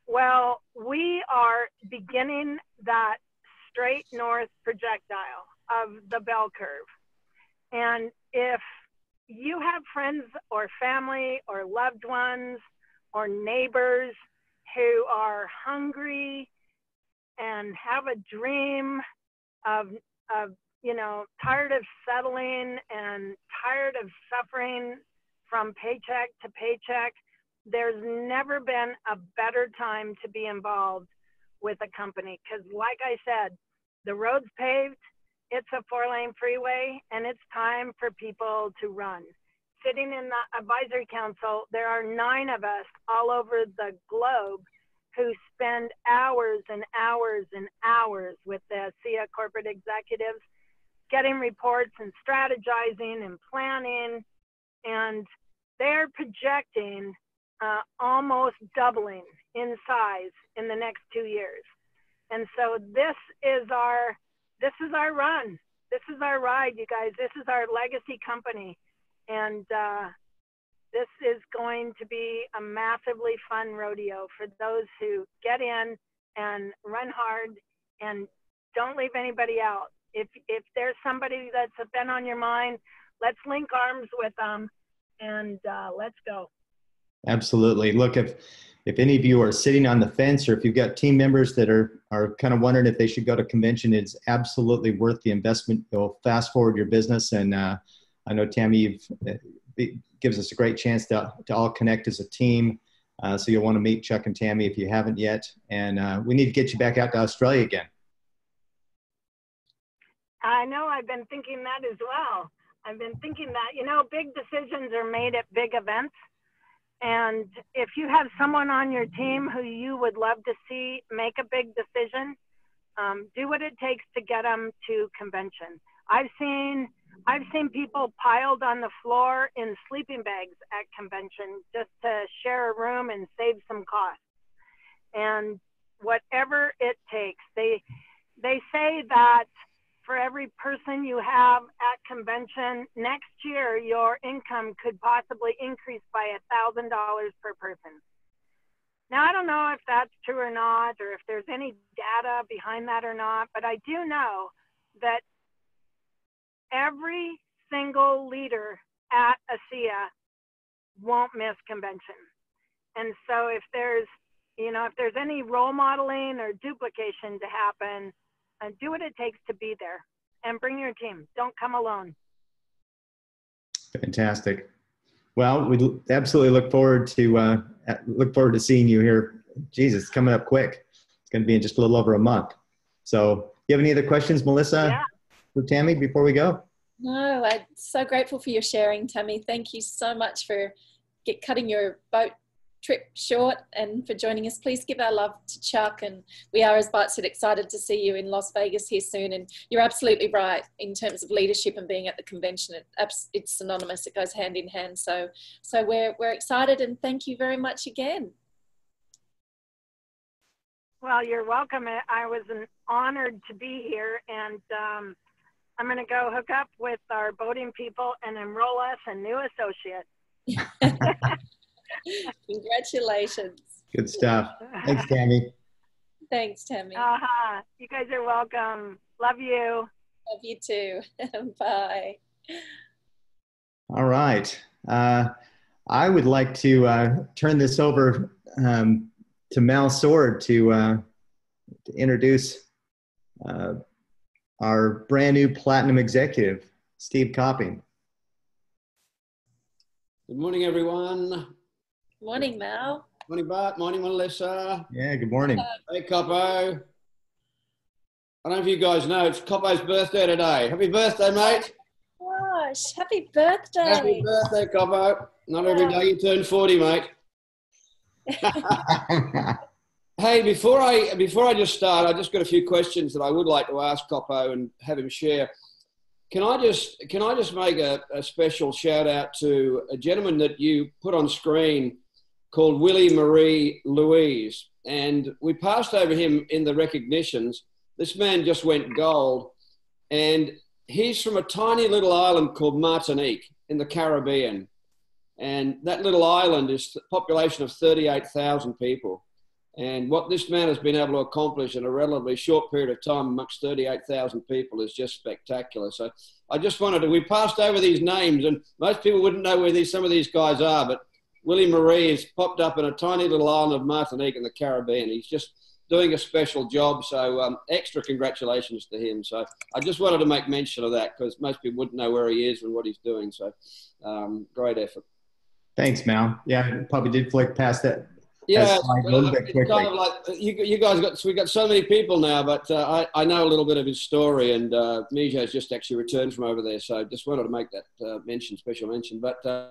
Well, we are beginning that straight north projectile of the bell curve. And if you have friends or family or loved ones or neighbors who are hungry and have a dream of, of, you know, tired of settling and tired of suffering from paycheck to paycheck, there's never been a better time to be involved with a company. Because like I said, the road's paved, it's a four-lane freeway, and it's time for people to run. Sitting in the advisory council, there are nine of us all over the globe who spend hours and hours and hours with the ASEA corporate executives, getting reports and strategizing and planning, and they're projecting Uh, almost doubling in size in the next two years. And so this is our, this is our run. This is our ride, you guys. This is our legacy company. And uh, this is going to be a massively fun rodeo for those who get in and run hard and don't leave anybody out. If, if there's somebody that's been on your mind, let's link arms with them and uh, let's go. Absolutely. Look, if if any of you are sitting on the fence, or if you've got team members that are, are kind of wondering if they should go to convention, it's absolutely worth the investment. It'll fast forward your business. And uh, I know, Tammi, you've, it gives us a great chance to, to all connect as a team. Uh, so you'll want to meet Chuck and Tammi if you haven't yet. And uh, we need to get you back out to Australia again. I know. I've been thinking that as well. I've been thinking that, you know, big decisions are made at big events. And if you have someone on your team who you would love to see make a big decision, um, do what it takes to get them to convention. I've seen, I've seen people piled on the floor in sleeping bags at convention just to share a room and save some costs. And whatever it takes, they, they say that for every person you have at convention, next year your income could possibly increase by one thousand dollars per person. Now, I don't know if that's true or not, or if there's any data behind that or not, but I do know that every single leader at ASEA won't miss convention. And so if there's, you know, if there's any role modeling or duplication to happen, and do what it takes to be there, and bring your team. Don't come alone. Fantastic. Well, we absolutely look forward to uh, look forward to seeing you here. Jesus, it's coming up quick. It's going to be in just a little over a month. So, you have any other questions, Melissa, yeah. for Tammi before we go? No, I'm so grateful for your sharing, Tammi. Thank you so much for get cutting your boat trip short and for joining us. Please give our love to Chuck, and we are, as Bart said, excited to see you in Las Vegas here soon. And you're absolutely right in terms of leadership and being at the convention. It, it's synonymous. It goes hand in hand. So, so we're, we're excited, and thank you very much again. Well, you're welcome. I was honored to be here, and um, I'm going to go hook up with our boating people and enroll us a new associate. Congratulations. Good stuff. Thanks, Tammi. Thanks, Tammi. Uh-huh. You guys are welcome. Love you. Love you too. Bye. All right. Uh, I would like to uh, turn this over um, to Mal Sword to, uh, to introduce uh, our brand new platinum executive, Steve Copping. Good morning, everyone. Morning, Mal. Morning, Bart. Morning, Melissa. Yeah, good morning. Hey, Coppo. I don't know if you guys know, it's Coppo's birthday today. Happy birthday, mate. Oh, gosh, happy birthday. Happy birthday, Coppo. Not every day you turn forty, mate. Hey, before I before I just start, I just got a few questions that I would like to ask Coppo and have him share. Can I just can I just make a, a special shout out to a gentleman that you put on screen called Willie Marie Louise, and we passed over him in the recognitions. This man just went gold, and he's from a tiny little island called Martinique in the Caribbean, and that little island is a population of thirty-eight thousand people. And what this man has been able to accomplish in a relatively short period of time amongst thirty-eight thousand people is just spectacular. So I just wanted to, we passed over these names and most people wouldn't know where these, some of these guys are, but Willie Marie has popped up in a tiny little island of Martinique in the Caribbean. He's just doing a special job. So um, extra congratulations to him. So I just wanted to make mention of that because most people wouldn't know where he is and what he's doing. So um, great effort. Thanks, Mal. Yeah, probably did flick past that. Yeah, it's bit kind of like you, you guys got, we've got so many people now, but uh, I, I know a little bit of his story, and uh, Mijo's just actually returned from over there, so just wanted to make that uh, mention, special mention. But uh,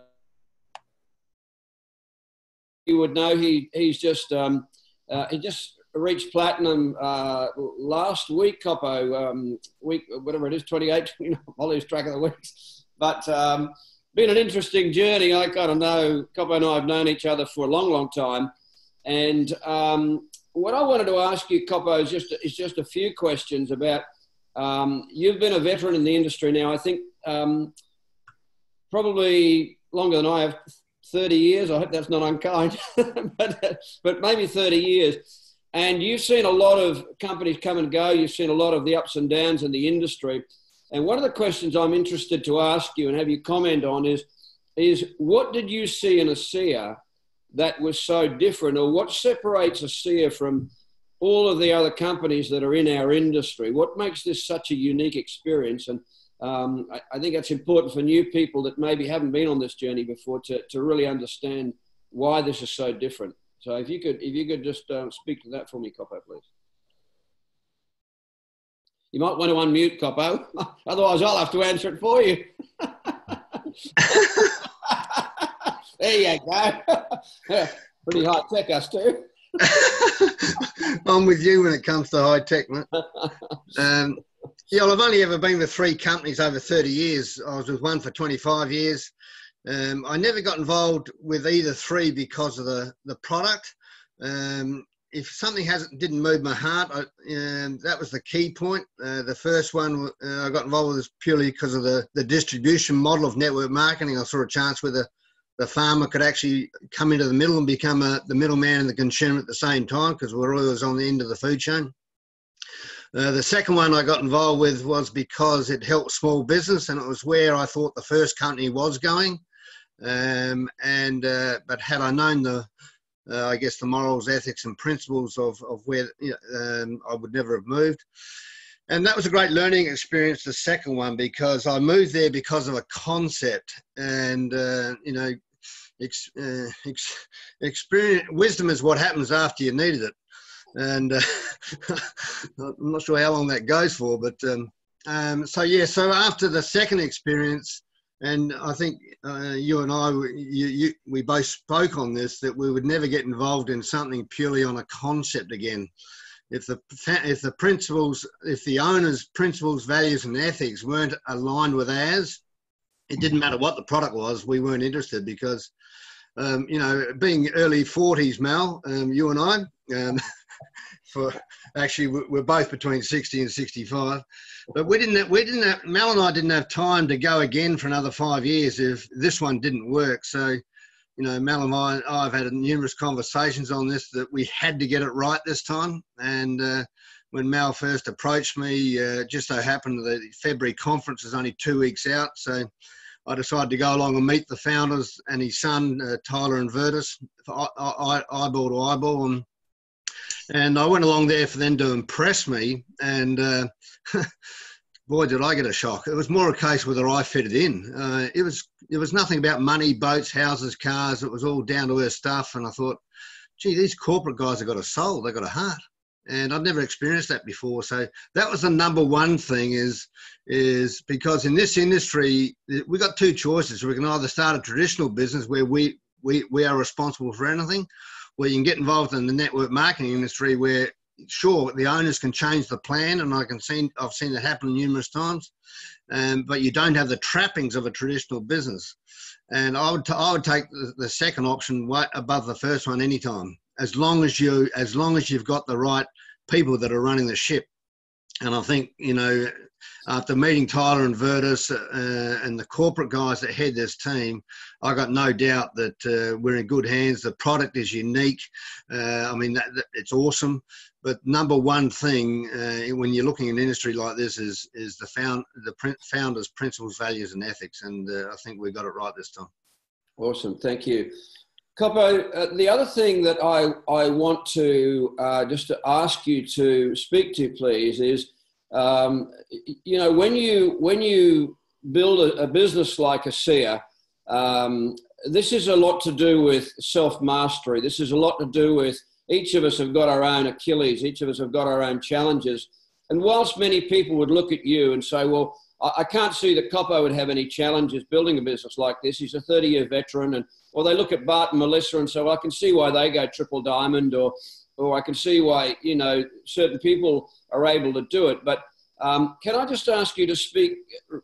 you would know he, he's just, um, uh, he just reached platinum uh, last week, Coppo, um, week, whatever it is, twenty-eight, you know, I lose track of the weeks, but... Um, been an interesting journey. I kind of know, Coppo and I have known each other for a long, long time. And um, what I wanted to ask you, Coppo, is just, is just a few questions about, um, you've been a veteran in the industry now, I think um, probably longer than I have, thirty years. I hope that's not unkind, but, but maybe thirty years. And you've seen a lot of companies come and go. You've seen a lot of the ups and downs in the industry. And one of the questions I'm interested to ask you and have you comment on is, is what did you see in ASEA that was so different, or what separates ASEA from all of the other companies that are in our industry? What makes this such a unique experience? And um, I, I think that's important for new people that maybe haven't been on this journey before to, to really understand why this is so different. So if you could, if you could just um, speak to that for me, Coppo, please. You might want to unmute, Coppo. Otherwise, I'll have to answer it for you. There you go. Pretty high tech, us too. I'm with you when it comes to high tech, mate. Um, yeah, well, I've only ever been with three companies over thirty years. I was with one for twenty-five years. Um, I never got involved with either three because of the, the product. Um, If something hasn't didn't move my heart, I, um, that was the key point. Uh, the first one uh, I got involved with was purely because of the, the distribution model of network marketing. I saw a chance where the, the farmer could actually come into the middle and become a, the middleman and the consumer at the same time, because we're always on the end of the food chain. Uh, the second one I got involved with was because it helped small business, and it was where I thought the first company was going. Um, and uh, but had I known the Uh, I guess the morals, ethics and principles of, of where you know, um, I would never have moved. And that was a great learning experience, the second one, because I moved there because of a concept and, uh, you know, ex uh, ex experience, wisdom is what happens after you needed it. And uh, I'm not sure how long that goes for, but um, um, so, yeah, so after the second experience, and I think uh, you and I, you, you, we both spoke on this, that we would never get involved in something purely on a concept again. If the, if the principles, if the owner's principles, values and ethics weren't aligned with ours, it didn't matter what the product was, we weren't interested because, um, you know, being early forties, Mal, um, you and I, um, for actually we're both between sixty and sixty-five. But we didn't, have, we didn't have, Mal and I didn't have time to go again for another five years if this one didn't work. So, you know, Mal and I, I've had numerous conversations on this that we had to get it right this time. And uh, when Mal first approached me, uh, just so happened that the February conference is only two weeks out. So I decided to go along and meet the founders and his son, uh, Tyler and Vertus, eye, eye, eyeball to eyeball. And, and I went along there for them to impress me. And... Uh, boy, did I get a shock. It was more a case whether I fitted in. Uh, it was it was nothing about money, boats, houses, cars. It was all down-to-earth stuff. And I thought, gee, these corporate guys have got a soul. They've got a heart. And I'd never experienced that before. So that was the number one thing is, is because in this industry, we've got two choices. We can either start a traditional business where we, we, we are responsible for anything, or you can get involved in the network marketing industry where sure, the owners can change the plan, and I can see, I've seen it happen numerous times, um, but you don't have the trappings of a traditional business. And I would, t I would take the, the second option way above the first one anytime, as long as you, as long as you've got the right people that are running the ship. And I think, you know, after meeting Tyler and Virtus uh, and the corporate guys that head this team, I got no doubt that uh, we're in good hands. The product is unique. Uh, I mean, that, that, it's awesome. But number one thing uh, when you're looking at an industry like this is is the found the founders' principles, values, and ethics. And uh, I think we got it right this time. Awesome, thank you, Coppo. Uh, the other thing that I I want to uh, just to ask you to speak to, please, is. Um, you know, when you, when you build a, a business like ASEA, um, this is a lot to do with self-mastery. This is a lot to do with each of us have got our own Achilles. Each of us have got our own challenges. And whilst many people would look at you and say, well, I, I can't see that Coppo would have any challenges building a business like this. He's a thirty year veteran. And, or they look at Bart and Melissa and say, well, I can see why they go triple diamond, or, or I can see why, you know, certain people are able to do it. But um, can I just ask you to speak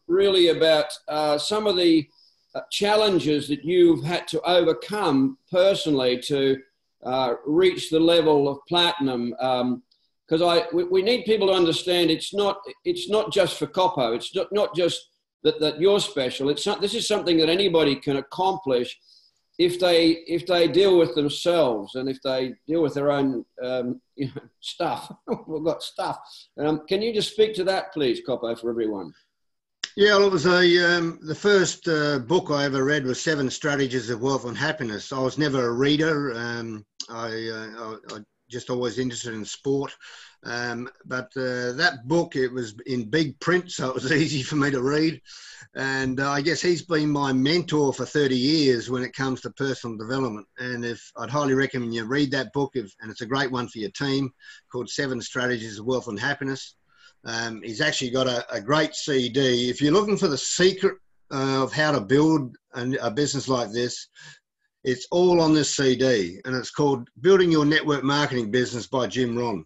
really about uh, some of the uh, challenges that you've had to overcome personally to uh, reach the level of platinum? Um, because I we, we need people to understand it's not it's not just for Coppo. It's not not just that that you're special. It's not, this is something that anybody can accomplish if they if they deal with themselves and if they deal with their own um, you know, stuff. We've got stuff. Um, can you just speak to that, please, Coppo, for everyone? Yeah, well, it was a, um, the first uh, book I ever read was Seven Strategies of Wealth and Happiness. I was never a reader. Um, I, uh, I, I just always interested in sport. Um, but uh, that book, it was in big print, so it was easy for me to read. And uh, I guess he's been my mentor for thirty years when it comes to personal development. And if I'd highly recommend you read that book, if, and it's a great one for your team, called Seven Strategies of Wealth and Happiness. Um, he's actually got a, a great C D. If you're looking for the secret uh, of how to build a, a business like this, it's all on this C D, and it's called Building Your Network Marketing Business by Jim Ron.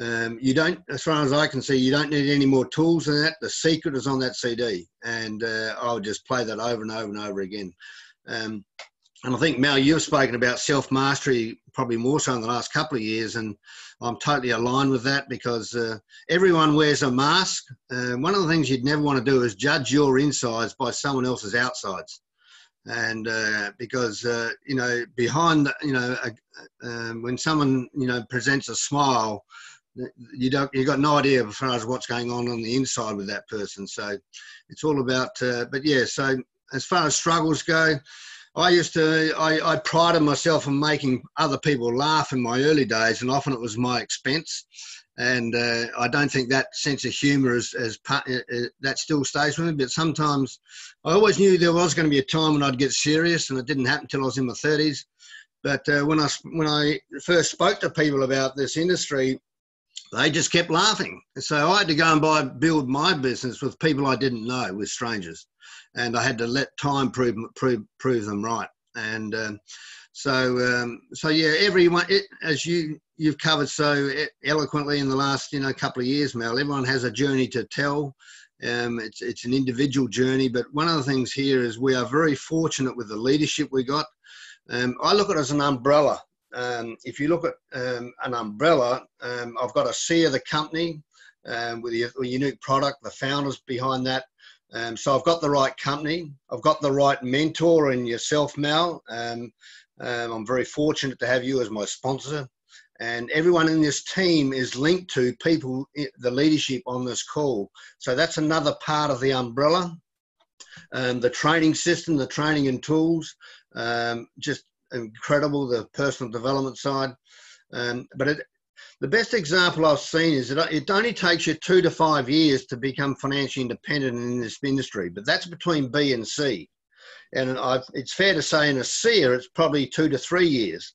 Um, you don't, as far as I can see, you don't need any more tools than that. The secret is on that C D, and uh, I'll just play that over and over and over again. Um, and I think, Mal, you've spoken about self-mastery probably more so in the last couple of years, and I'm totally aligned with that, because uh, everyone wears a mask. Uh, one of the things you'd never want to do is judge your insides by someone else's outsides. And uh, because, uh, you know, behind, the, you know, uh, um, when someone, you know, presents a smile, you don't, you've got no idea as far as what's going on on the inside with that person. So it's all about, uh, but yeah, so as far as struggles go, I used to, I, I prided myself on making other people laugh in my early days, and often it was my expense. And uh, I don't think that sense of humour is, is part, uh, uh, that still stays with me. But sometimes I always knew there was going to be a time when I'd get serious, and it didn't happen until I was in my thirties. But uh, when I when I first spoke to people about this industry, they just kept laughing. And so I had to go and buy, build my business with people I didn't know, with strangers, and I had to let time prove prove prove them right. And um, so um, so yeah, everyone it, as you. You've covered so eloquently in the last, you know, couple of years, Mal. Everyone has a journey to tell. Um, it's, it's an individual journey. But one of the things here is we are very fortunate with the leadership we got. Um, I look at it as an umbrella. Um, if you look at um, an umbrella, um, I've got a C of the company um, with a unique product, the founders behind that. Um, so I've got the right company. I've got the right mentor in yourself, Mal. Um, um, I'm very fortunate to have you as my sponsor. And everyone in this team is linked to people, the leadership on this call. So that's another part of the umbrella. Um, the training system, the training and tools, um, just incredible, the personal development side. Um, but it, the best example I've seen is that it only takes you two to five years to become financially independent in this industry, but that's between B and C. And I've, it's fair to say in a C E R, it's probably two to three years.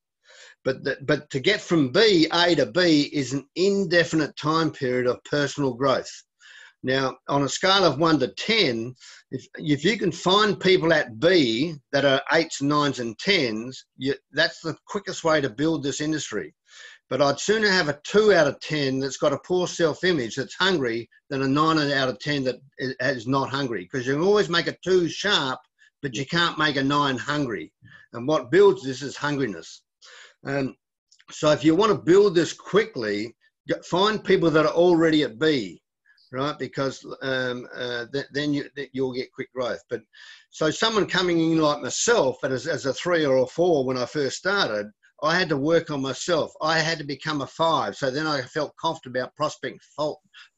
But, the, but to get from B, A to B is an indefinite time period of personal growth. Now, on a scale of one to ten, if, if you can find people at B that are eights, nines and tens, you, that's the quickest way to build this industry. But I'd sooner have a two out of ten that's got a poor self-image that's hungry than a nine out of ten that is not hungry. Because you can always make a two sharp, but you can't make a nine hungry. And what builds this is hungriness. Um, so if you want to build this quickly, find people that are already at B, right? Because um, uh, th then you, th you'll get quick growth. But so someone coming in like myself, but as, as a three or a four when I first started, I had to work on myself. I had to become a five. So then I felt confident about prospecting,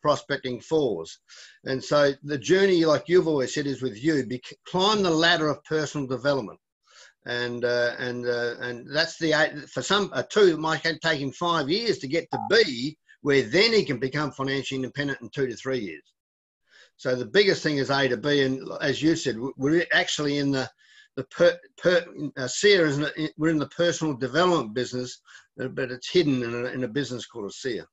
prospecting fours. And so the journey, like you've always said, is with you. Be, climb the ladder of personal development. And uh, and uh, and that's the eight. For some, a two might take him five years to get to B, where then he can become financially independent in two to three years. So the biggest thing is A to B. And as you said, we're actually in the, the per, per, uh, ASEA, isn't it? We're in the personal development business, but it's hidden in a, in a business called ASEA.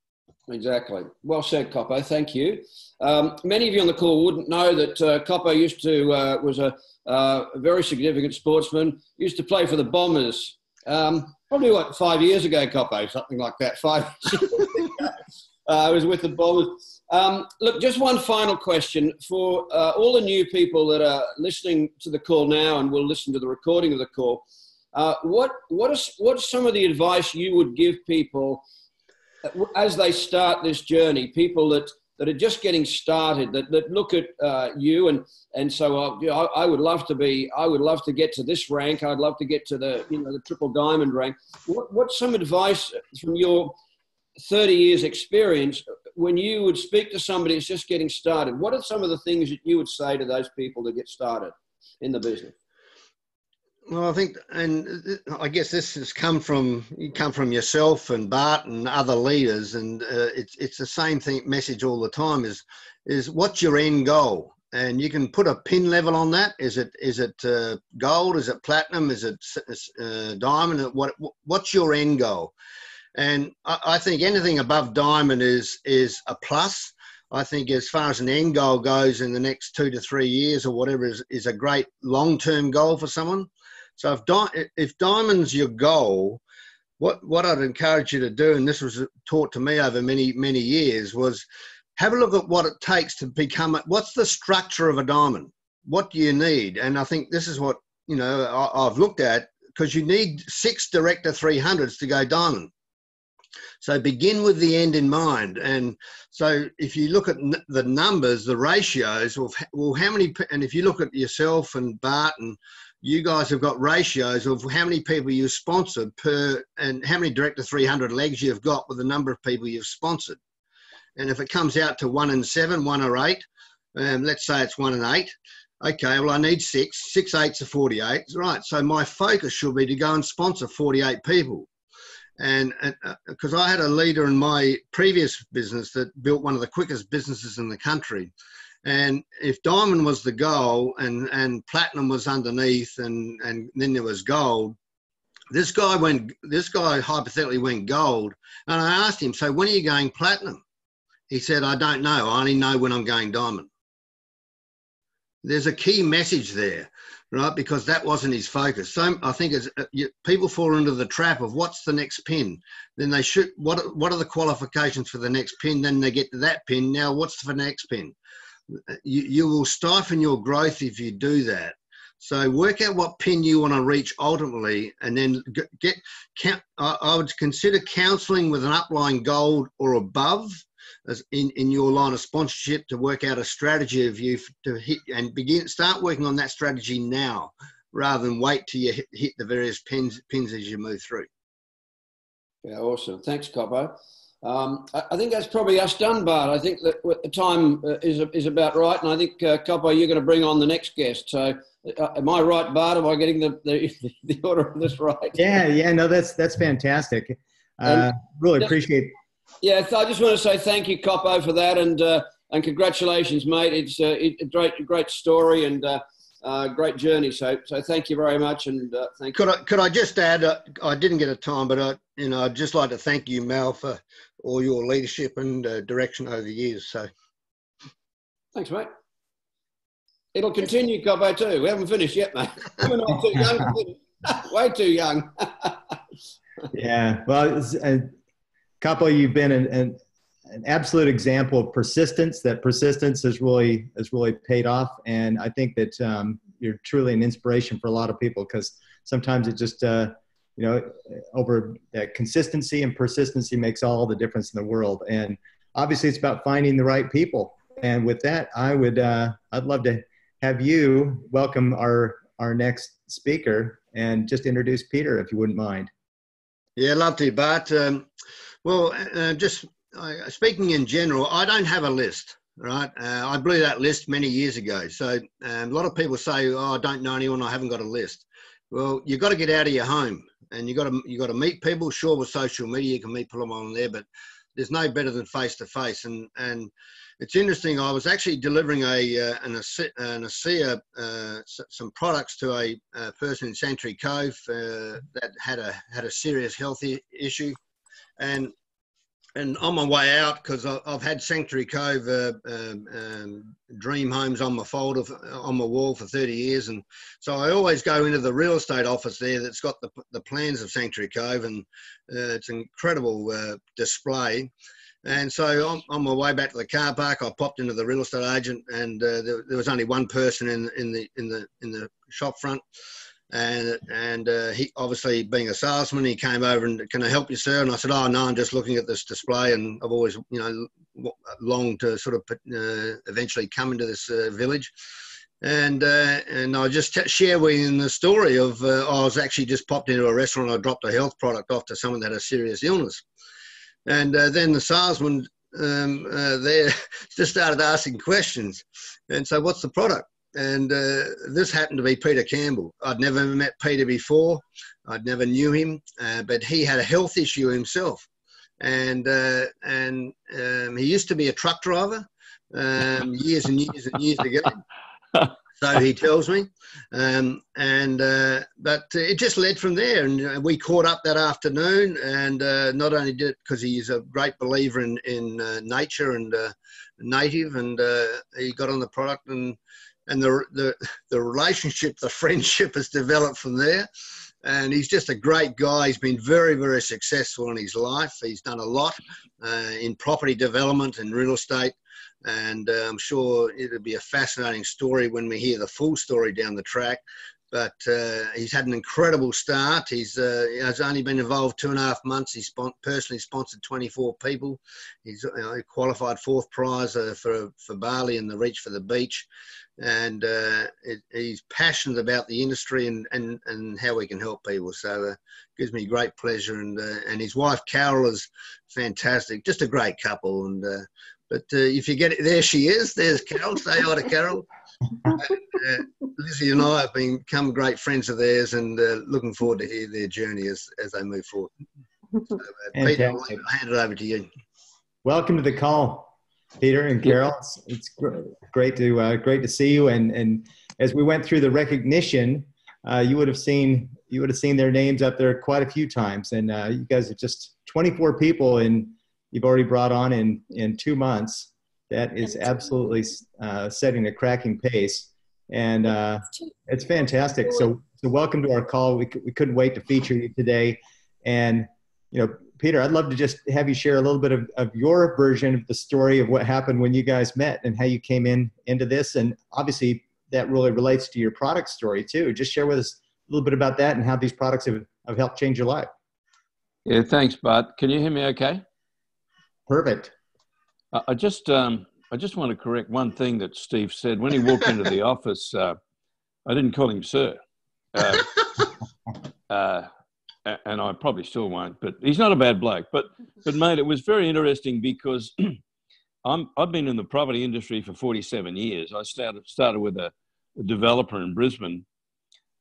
Exactly. Well said, Coppo. Thank you. Um, many of you on the call wouldn't know that uh, Coppo used to, uh, was a, uh, a very significant sportsman, used to play for the Bombers. Um, probably, what, five years ago, Coppo, something like that. Five years ago. I was with the Bombers. Um, look, just one final question for uh, all the new people that are listening to the call now and will listen to the recording of the call. Uh, what, what is, what's some of the advice you would give people as they start this journey, people that, that are just getting started, that, that look at uh, you and, and so I, you know, I, I would love to be, I would love to get to this rank. I'd love to get to the, you know, the triple diamond rank. What, what's some advice from your thirty years experience when you would speak to somebody that's just getting started? What are some of the things that you would say to those people that get started in the business? Well, I think, and I guess this has come from you come from yourself and Bart and other leaders, and uh, it's it's the same thing message all the time is is what's your end goal, and you can put a pin level on that. Is it is it uh, gold? Is it platinum? Is it uh, diamond? What what's your end goal? And I, I think anything above diamond is is a plus. I think as far as an end goal goes in the next two to three years or whatever is is a great long term goal for someone. So if, di if diamond's your goal, what, what I'd encourage you to do, and this was taught to me over many, many years, was have a look at what it takes to become, a, what's the structure of a diamond? What do you need? And I think this is what, you know, I, I've looked at, because you need six Director three hundreds to go diamond. So begin with the end in mind. And so if you look at n the numbers, the ratios, well, well, how many, and if you look at yourself and Bart and, you guys have got ratios of how many people you've sponsored per and how many Director three hundred legs you've got with the number of people you've sponsored. And if it comes out to one in seven, one or eight, um, let's say it's one in eight. Okay, well, I need six. Six eights are forty-eight. Right, so my focus should be to go and sponsor forty-eight people. And because uh, I had a leader in my previous business that built one of the quickest businesses in the country. And if diamond was the goal and, and platinum was underneath and, and then there was gold, this guy went, this guy hypothetically went gold. And I asked him, so when are you going platinum? He said, I don't know. I only know when I'm going diamond. There's a key message there, right? Because that wasn't his focus. So I think it's, you, people fall into the trap of what's the next pin? Then they shoot, what, what are the qualifications for the next pin? Then they get to that pin. Now what's the next pin? You, you will stifle your growth if you do that. So work out what pin you want to reach ultimately, and then get. Count, I, I would consider counselling with an upline gold or above, as in in your line of sponsorship, to work out a strategy of you to hit and begin. Start working on that strategy now, rather than wait till you hit, hit the various pins pins as you move through. Yeah, awesome. Thanks, Coppo. Um, I think that's probably us done, Bart. I think that the time is, is about right, and I think, uh, Coppo, you're going to bring on the next guest. So, uh, am I right, Bart? Am I getting the, the, the order of this right? Yeah, yeah, no, that's, that's fantastic. Uh, really just, appreciate it. Yeah, so I just want to say thank you, Coppo, for that, and, uh, and congratulations, mate. It's uh, a great, great story, and... Uh, Uh, great journey, so so thank you very much, and uh, thank. Could you. I could I just add? Uh, I didn't get a time, but I you know I'd just like to thank you, Mal, for all your leadership and uh, direction over the years. So, thanks, mate. It'll continue, Coppo, too. We haven't finished yet, mate. We're not too young. Way too young. Yeah. Well, it's, uh, Capo, you've been an, an, an absolute example of persistence. That persistence has really has really paid off, and I think that um, you're truly an inspiration for a lot of people, because sometimes it just uh, you know, over that consistency and persistency makes all the difference in the world. And obviously, it's about finding the right people. And with that, I would uh, I'd love to have you welcome our our next speaker and just introduce Peter, if you wouldn't mind. Yeah, love to, Bart. Um, well, uh, just uh, speaking in general, I don't have a list, right? Uh, I blew that list many years ago. So um, a lot of people say, oh, I don't know anyone, I haven't got a list. Well, you've got to get out of your home and you've got to, you've got to meet people. Sure, with social media, you can meet people on there, but there's no better than face-to-face. And, and it's interesting, I was actually delivering a, uh, an ASEA, uh, some products to a, a person in Sanctuary Cove uh, that had a, had a serious health issue. And, and on my way out, because I've had Sanctuary Cove uh, um, um, dream homes on my folder, on my wall for thirty years. And so I always go into the real estate office there that's got the, the plans of Sanctuary Cove, and uh, it's an incredible uh, display. And so on, on my way back to the car park, I popped into the real estate agent, and uh, there, there was only one person in, in, the, in, the, in the shop front. And, and uh, he, obviously being a salesman, he came over and, can I help you, sir? And I said, oh, no, I'm just looking at this display, and I've always, you know, longed to sort of uh, eventually come into this uh, village. And, uh, and I just share with you the story of uh, I was actually just popped into a restaurant and I dropped a health product off to someone that had a serious illness. And uh, then the salesman um, uh, there just started asking questions. And so, what's the product? And uh, this happened to be Peter Campbell. I'd never met Peter before. I'd never knew him, uh, but he had a health issue himself. And, uh, and um, he used to be a truck driver um, years and years and years ago. So he tells me. Um, and, uh, but it just led from there. And we caught up that afternoon. And uh, not only did it, because he's a great believer in, in uh, nature and uh, native, and uh, he got on the product, and And the, the, the relationship, the friendship has developed from there. And he's just a great guy. He's been very, very successful in his life. He's done a lot uh, in property development and real estate. And uh, I'm sure it'll be a fascinating story when we hear the full story down the track. But uh, he's had an incredible start. He's uh, has only been involved two and a half months. He's spon personally sponsored twenty-four people. He's you know, qualified fourth prize uh, for, for Bali and the Reach for the Beach. And uh, it, he's passionate about the industry and, and, and how we can help people. So it uh, gives me great pleasure. And, uh, and his wife, Carol, is fantastic. Just a great couple. And uh, But uh, if you get it, there she is. There's Carol. Say hi to Carol. Uh, Lizzie and I have become great friends of theirs, and uh, looking forward to hear their journey as, as they move forward. So, uh, Peter, I'll hand it over to you. Welcome to the call, Peter and Carol. It's, it's great to uh, great to see you. And and as we went through the recognition, uh, you would have seen you would have seen their names up there quite a few times. And uh, you guys are just twenty-four people, and you've already brought on in in two months. That is absolutely uh, setting a cracking pace, and uh, it's fantastic. So, so welcome to our call. We, we couldn't wait to feature you today. And, you know, Peter, I'd love to just have you share a little bit of, of your version of the story of what happened when you guys met and how you came in into this. And obviously that really relates to your product story too. Just share with us a little bit about that and how these products have, have helped change your life. Yeah, thanks, Bart. Can you hear me okay? Perfect. I just, um, I just want to correct one thing that Steve said. When he walked into the office, uh, I didn't call him sir. Uh, uh, and I probably still won't, but he's not a bad bloke. But, but mate, it was very interesting because I'm, I've been in the property industry for forty-seven years. I started, started with a, a developer in Brisbane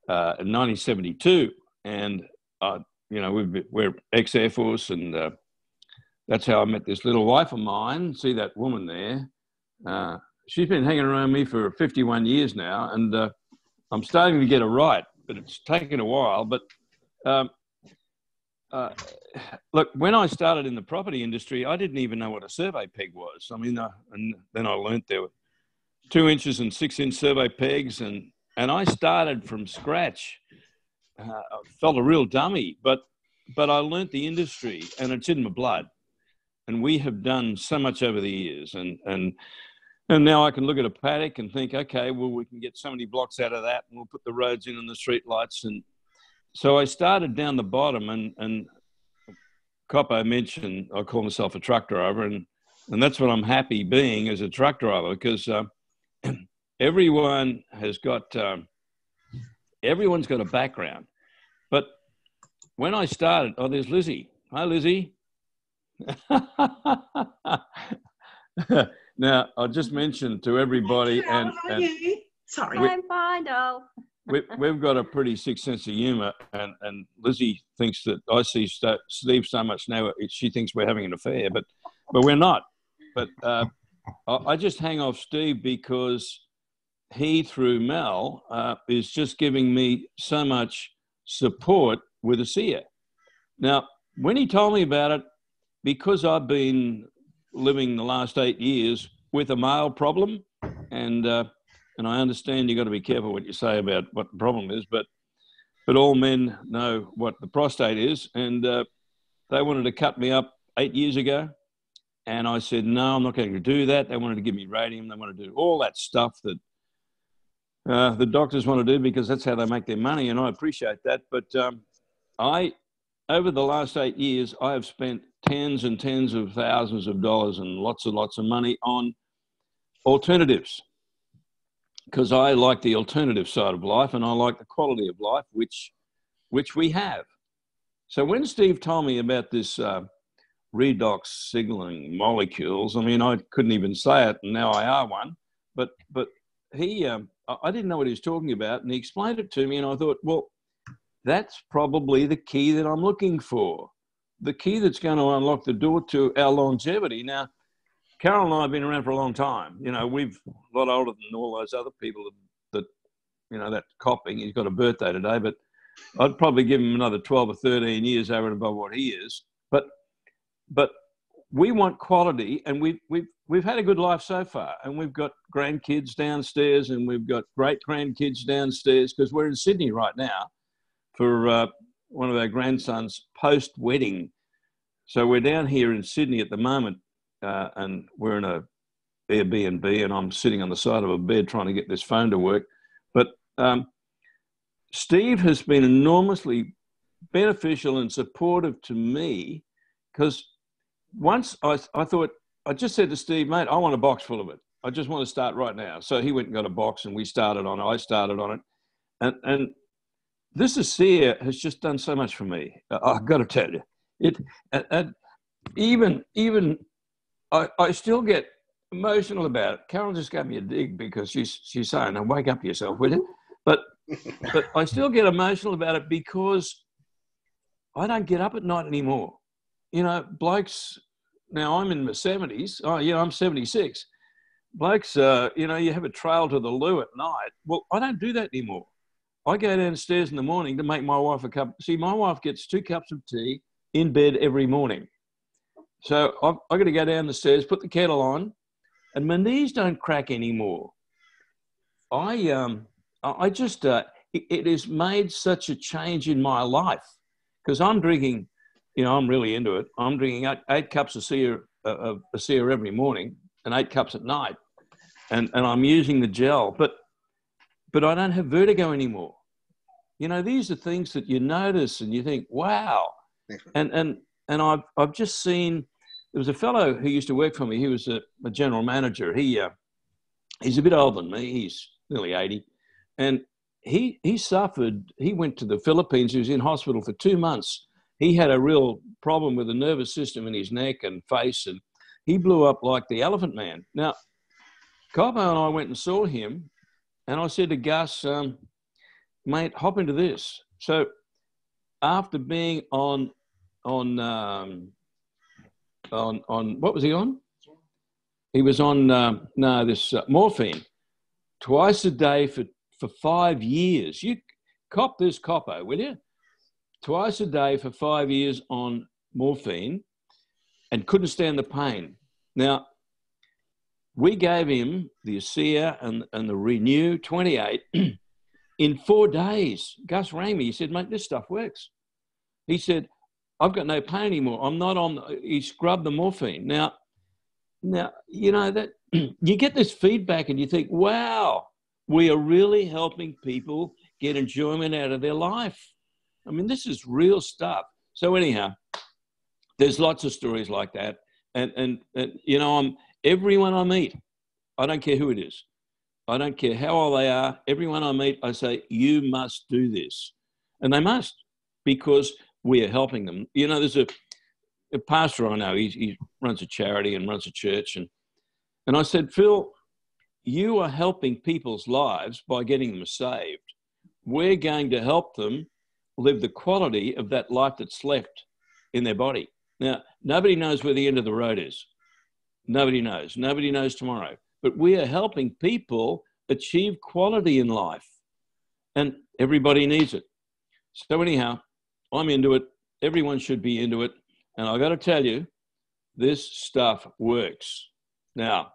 uh, in nineteen seventy-two. And, I, you know, we've been, we're ex-Air Force, and... Uh, that's how I met this little wife of mine. See that woman there? Uh, she's been hanging around me for fifty-one years now, and uh, I'm starting to get her right, but it's taken a while. But um, uh, look, when I started in the property industry, I didn't even know what a survey peg was. I mean, uh, and then I learnt there were two inches and six inch survey pegs, and, and I started from scratch. Uh, I felt a real dummy, but, but I learnt the industry, and it's in my blood. And we have done so much over the years. And, and, and now I can look at a paddock and think, okay, well, we can get so many blocks out of that, and we'll put the roads in and the street lights. And so I started down the bottom, and, and Coppo mentioned I call myself a truck driver, and, and that's what I'm happy being, as a truck driver, because uh, everyone has got, um, everyone's got a background. But when I started, oh, there's Lizzie. Hi, Lizzie. Now, I'll just mention to everybody, and, and sorry, we, I'm fine, oh. we, we've got a pretty sick sense of humor, and, and Lizzie thinks that I see St Steve so much now, she thinks we're having an affair, but, but we're not. But uh, I, I just hang off Steve because he, through Mal, uh, is just giving me so much support with ASEA. Now, when he told me about it, because I've been living the last eight years with a male problem, and uh, and I understand you've got to be careful what you say about what the problem is, but but all men know what the prostate is, and uh, they wanted to cut me up eight years ago, and I said, no, I'm not going to do that. They wanted to give me radium. They wanted to do all that stuff that uh, the doctors want to do, because that's how they make their money, and I appreciate that. But um, I, over the last eight years, I have spent tens and tens of thousands of dollars and lots and lots of money on alternatives, because I like the alternative side of life, and I like the quality of life, which, which we have. So when Steve told me about this uh, redox signaling molecules, I mean, I couldn't even say it, and now I are one, but, but he, um, I didn't know what he was talking about, and he explained it to me, and I thought, well, that's probably the key that I'm looking for. The key that's going to unlock the door to our longevity. Now, Carol and I have been around for a long time. You know, we've a lot older than all those other people that, you know, that Copping, he's got a birthday today, but I'd probably give him another twelve or thirteen years over and above what he is. But, but we want quality, and we've, we've, we've had a good life so far, and we've got grandkids downstairs, and we've got great grandkids downstairs, because we're in Sydney right now for, uh, one of our grandsons post-wedding. So we're down here in Sydney at the moment, uh, and we're in a Airbnb, and I'm sitting on the side of a bed trying to get this phone to work. But um, Steve has been enormously beneficial and supportive to me, because once I, I thought, I just said to Steve, mate, I want a box full of it. I just want to start right now. So he went and got a box, and we started on it. I started on it. And, and this ASEA has just done so much for me. I've got to tell you, it. And, and even, even, I, I still get emotional about it. Carol just gave me a dig because she's she's saying, "Now wake up yourself, will you?" But, but I still get emotional about it, because I don't get up at night anymore. You know, blokes. Now I'm in my seventies. Oh yeah, I'm seventy-six. Blokes, uh, you know, you have a trail to the loo at night. Well, I don't do that anymore. I go downstairs in the morning to make my wife a cup. See, my wife gets two cups of tea in bed every morning. So I've, I've got to go down the stairs, put the kettle on, and my knees don't crack anymore. I, um, I just, uh, it, it has made such a change in my life, because I'm drinking, you know, I'm really into it. I'm drinking eight, eight cups of ASEA, of ASEA every morning, and eight cups at night. And, and I'm using the gel, but but I don't have vertigo anymore. You know, these are things that you notice and you think, wow. And, and, and I've, I've just seen, there was a fellow who used to work for me. He was a, a general manager. He, uh, he's a bit older than me. He's nearly eighty. And he, he suffered, he went to the Philippines. He was in hospital for two months. He had a real problem with the nervous system in his neck and face, and he blew up like the elephant man. Now, Cobo and I went and saw him, and I said to Gus, um, mate, hop into this. So after being on, on, um, on, on, what was he on? He was on, um, no, this uh, morphine twice a day for, for five years. You cop this, Coppo, will you? Twice a day for five years on morphine, and couldn't stand the pain. Now, we gave him the ASEA and, and the Renew twenty-eight in four days. Gus Ramey, he said, mate, this stuff works. He said, I've got no pain anymore. I'm not on, he scrubbed the morphine. Now, now you know, that you get this feedback and you think, wow, we are really helping people get enjoyment out of their life. I mean, this is real stuff. So anyhow, there's lots of stories like that. And, and, and you know, I'm, everyone I meet, I don't care who it is. I don't care how old they are. Everyone I meet, I say, you must do this. And they must, because we are helping them. You know, there's a, a pastor I know, he, he runs a charity and runs a church. And, and I said, Phil, you are helping people's lives by getting them saved. We're going to help them live the quality of that life that's left in their body. Now, nobody knows where the end of the road is. Nobody knows. Nobody knows tomorrow. But we are helping people achieve quality in life, and everybody needs it. So anyhow, I'm into it. Everyone should be into it. And I got to tell you, this stuff works. Now,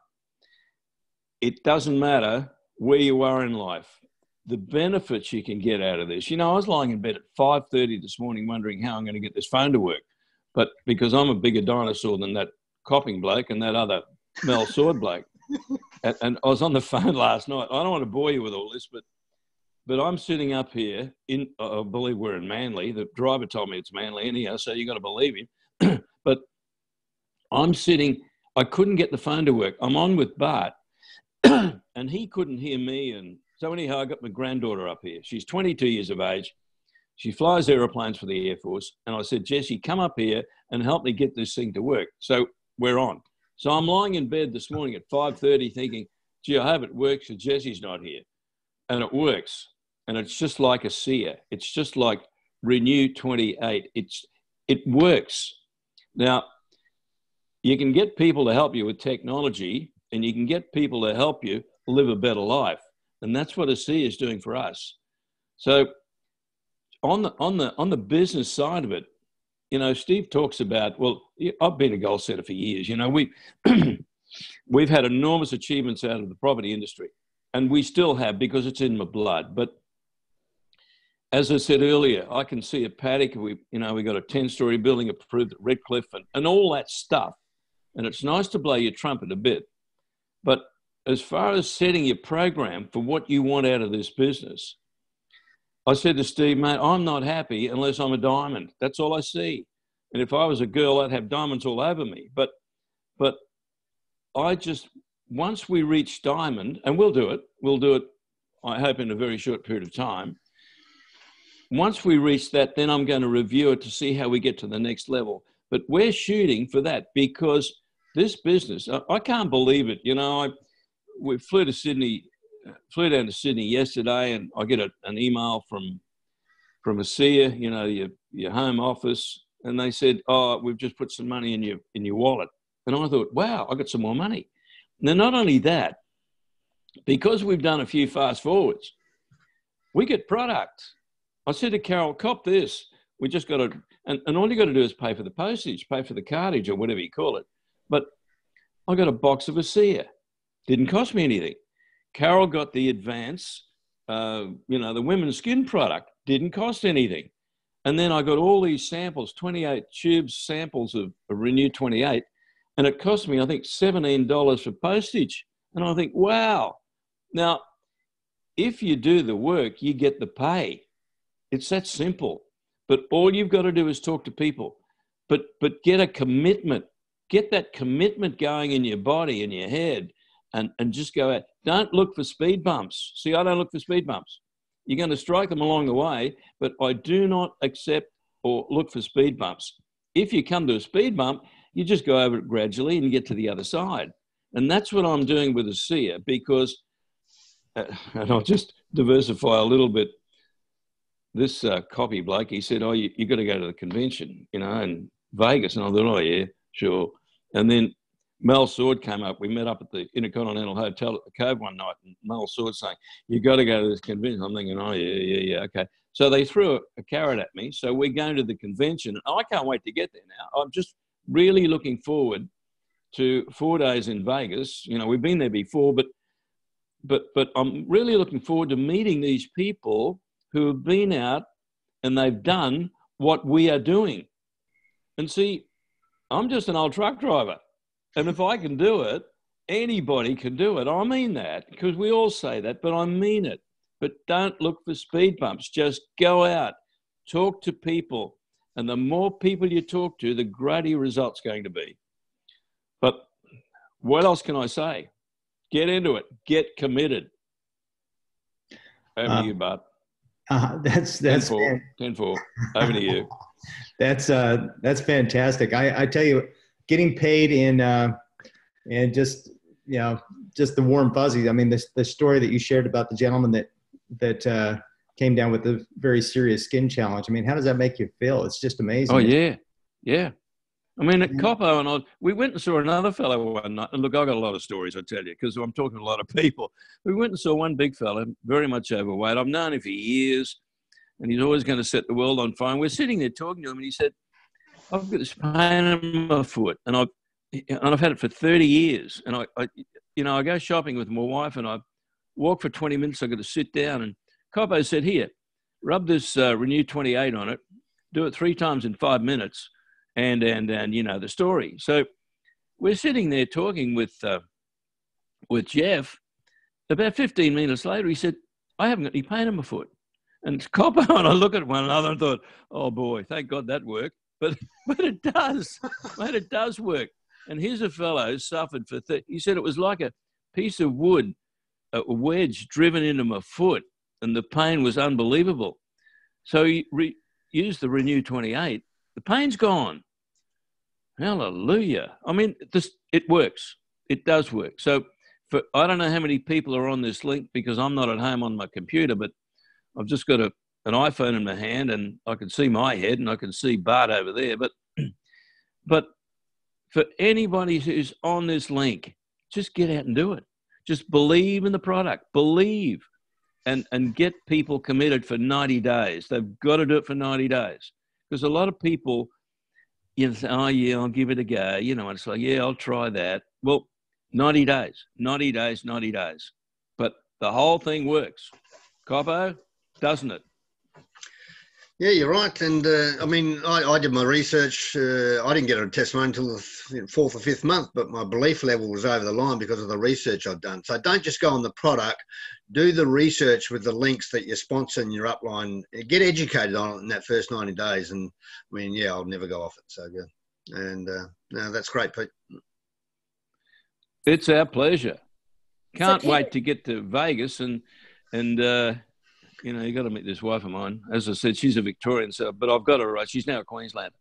it doesn't matter where you are in life, the benefits you can get out of this. You know, I was lying in bed at five thirty this morning wondering how I'm going to get this phone to work. But because I'm a bigger dinosaur than that Copping bloke and that other Mal Sword bloke. And, and I was on the phone last night. I don't want to bore you with all this, but but I'm sitting up here in, I believe we're in Manly. The driver told me it's Manly anyhow, so you got to believe him. But I'm sitting, I couldn't get the phone to work. I'm on with Bart and he couldn't hear me. And so anyhow, I got my granddaughter up here. She's twenty-two years of age. She flies aeroplanes for the Air Force. And I said, Jesse, come up here and help me get this thing to work. So we're on. So I'm lying in bed this morning at five thirty thinking, gee, I hope it works because Jesse's not here. And it works. And it's just like ASEA. It's just like Renew twenty-eight. It's, it works. Now, you can get people to help you with technology and you can get people to help you live a better life. And that's what ASEA is doing for us. So on the, on the, on the business side of it, you know, Steve talks about, well, I've been a goal setter for years. You know, we, we've had enormous achievements out of the property industry, and we still have because it's in my blood. But as I said earlier, I can see a paddock. We, you know, we got a ten-story building approved at Redcliffe and, and all that stuff. And it's nice to blow your trumpet a bit. But as far as setting your program for what you want out of this business, I said to Steve, mate, I'm not happy unless I'm a diamond. That's all I see. And if I was a girl, I'd have diamonds all over me. But, but I just, once we reach diamond, and we'll do it, we'll do it, I hope in a very short period of time. Once we reach that, then I'm going to review it to see how we get to the next level. But we're shooting for that because this business, I, I can't believe it. You know, I, we flew to Sydney flew down to Sydney yesterday and I get a, an email from from ASEA, you know, your, your home office, and they said, oh, we've just put some money in your, in your wallet. And I thought, wow, I got some more money. Now, not only that, because we've done a few fast forwards, we get product. I said to Carol, cop this. We just got to, and, and all you got to do is pay for the postage, pay for the cartage or whatever you call it. But I got a box of ASEA. Didn't cost me anything. Carol got the advance, uh, you know, the women's skin product, didn't cost anything. And then I got all these samples, twenty-eight tubes samples of Renew twenty-eight, and it cost me, I think, seventeen dollars for postage. And I think, wow. Now, if you do the work, you get the pay. It's that simple. But all you've got to do is talk to people. But, but get a commitment. Get that commitment going in your body, in your head, and, and just go out. Don't look for speed bumps. See, I don't look for speed bumps. You're going to strike them along the way, but I do not accept or look for speed bumps. If you come to a speed bump, you just go over it gradually and get to the other side. And that's what I'm doing with ASEA because, uh, and I'll just diversify a little bit. This uh, copy bloke, he said, oh, you, you've got to go to the convention, you know, in Vegas. And I thought, oh, yeah, sure. And then Mal Sword came up. We met up at the Intercontinental Hotel at the Cove one night, and Mal Sword saying, you've got to go to this convention. I'm thinking, oh, yeah, yeah, yeah, okay. So they threw a, a carrot at me. So we're going to the convention. Oh, I can't wait to get there now. I'm just really looking forward to four days in Vegas. You know, we've been there before, but, but, but I'm really looking forward to meeting these people who have been out and they've done what we are doing. And see, I'm just an old truck driver. And if I can do it, anybody can do it. I mean that, because we all say that, but I mean it. But don't look for speed bumps. Just go out, talk to people. And the more people you talk to, the greater your result's going to be. But what else can I say? Get into it. Get committed. Over uh, to you, Bart. Uh, that's that's ten four. ten four. Over to you. That's uh that's fantastic. I, I tell you, getting paid in uh, and just you know just the warm fuzzies. I mean, this the story that you shared about the gentleman that that uh, came down with a very serious skin challenge. I mean, how does that make you feel? It's just amazing. Oh yeah, yeah. I mean, at Coppo, and I, we went and saw another fellow one night. And look, I've got a lot of stories, I tell you, because I'm talking to a lot of people. We went and saw one big fellow, very much overweight. I've known him for years, and he's always going to set the world on fire. And we're sitting there talking to him, and he said, I've got this pain in my foot, and I've, and I've had it for thirty years. And, I, I, you know, I go shopping with my wife, and I walk for twenty minutes. I've got to sit down. And Coppo said, here, rub this uh, Renew twenty-eight on it. Do it three times in five minutes. And, and, and, you know, the story. So we're sitting there talking with, uh, with Jeff. About fifteen minutes later, he said, I haven't got any pain in my foot. And Coppo and I look at one another and thought, oh boy, thank God that worked. But, but it does, but it does work. And here's a fellow who suffered for, th he said it was like a piece of wood, a wedge driven into my foot. And the pain was unbelievable. So he re used the Renew twenty-eight. The pain's gone. Hallelujah. I mean, this, it works. It does work. So for, I don't know how many people are on this link because I'm not at home on my computer, but I've just got a, an iPhone in my hand and I can see my head and I can see Bart over there. But, but for anybody who's on this link, just get out and do it. Just believe in the product. Believe and, and get people committed for ninety days. They've got to do it for ninety days. Because a lot of people, you know, say, oh, yeah, I'll give it a go. You know, and it's like, yeah, I'll try that. Well, ninety days, ninety days, ninety days. But the whole thing works. Coppo, doesn't it? Yeah, you're right. And, uh, I mean, I, I did my research. Uh, I didn't get a testimony until the fourth or fifth month, but my belief level was over the line because of the research I'd done. So don't just go on the product. Do the research with the links that you sponsor and your upline. Get educated on it in that first ninety days. And, I mean, yeah, I'll never go off it. So good. And, uh, no, that's great, Pete. It's our pleasure. Can't wait to get to Vegas and, and uh you know, you've got to meet this wife of mine. As I said, she's a Victorian, so, but I've got her right. She's now a Queenslander.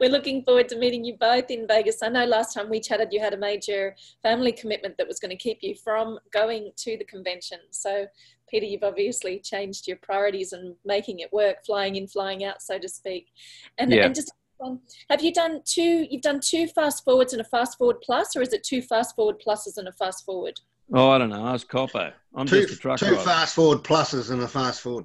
We're looking forward to meeting you both in Vegas. I know last time we chatted, you had a major family commitment that was going to keep you from going to the convention. So, Peter, you've obviously changed your priorities and making it work, flying in, flying out, so to speak. And, yeah. and just have you done two, you've done two fast forwards and a fast forward plus, or is it two fast forward pluses and a fast forward? Oh, I don't know. Ask Coppo. I'm two, just a truck Two driver. fast forward pluses and a fast forward.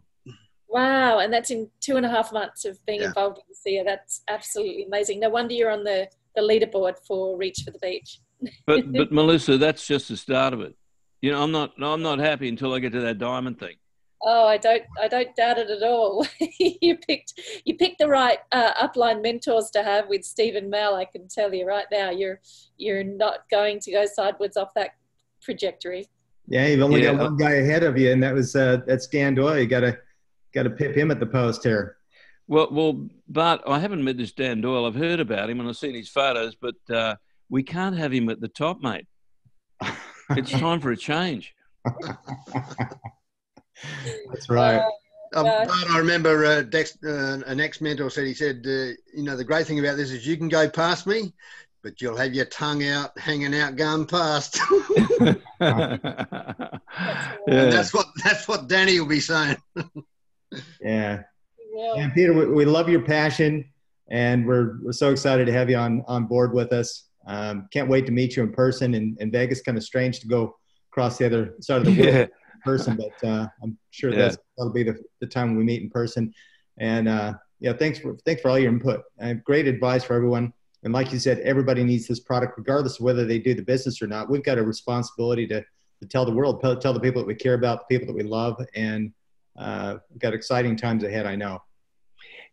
Wow. And that's in two and a half months of being yeah. involved in the S E A. That's absolutely amazing. No wonder you're on the, the leaderboard for Reach for the Beach. But, but Melissa, that's just the start of it. You know, I'm not, I'm not happy until I get to that diamond thing. Oh, I don't, I don't doubt it at all. you picked, you picked the right uh, upline mentors to have with Steve and Mal. I can tell you right now, you're, you're not going to go sideways off that trajectory. Yeah, you've only yeah. got one guy ahead of you, and that was uh, that's Dan Doyle. You gotta gotta pip him at the post here. Well, well, Bart, I haven't met this Dan Doyle. I've heard about him and I've seen his photos, but uh, we can't have him at the top, mate. It's time for a change. That's right. Uh, Um, but I remember uh, Dex, uh, an ex-mentor said, he said, uh, you know, the great thing about this is you can go past me, but you'll have your tongue out, hanging out, going past. yeah. And that's what, that's what Danny will be saying. yeah. yeah. And Peter, we, we love your passion, and we're, we're so excited to have you on, on board with us. Um, can't wait to meet you in person. And, and Vegas, kind of strange to go across the other side of the world. Yeah. person, but uh, I'm sure yeah. that's, that'll be the, the time we meet in person. And uh, yeah, thanks for, thanks for all your input. Uh, great advice for everyone. And like you said, everybody needs this product, regardless of whether they do the business or not. We've got a responsibility to, to tell the world, tell the people that we care about, the people that we love, and uh, we've got exciting times ahead, I know.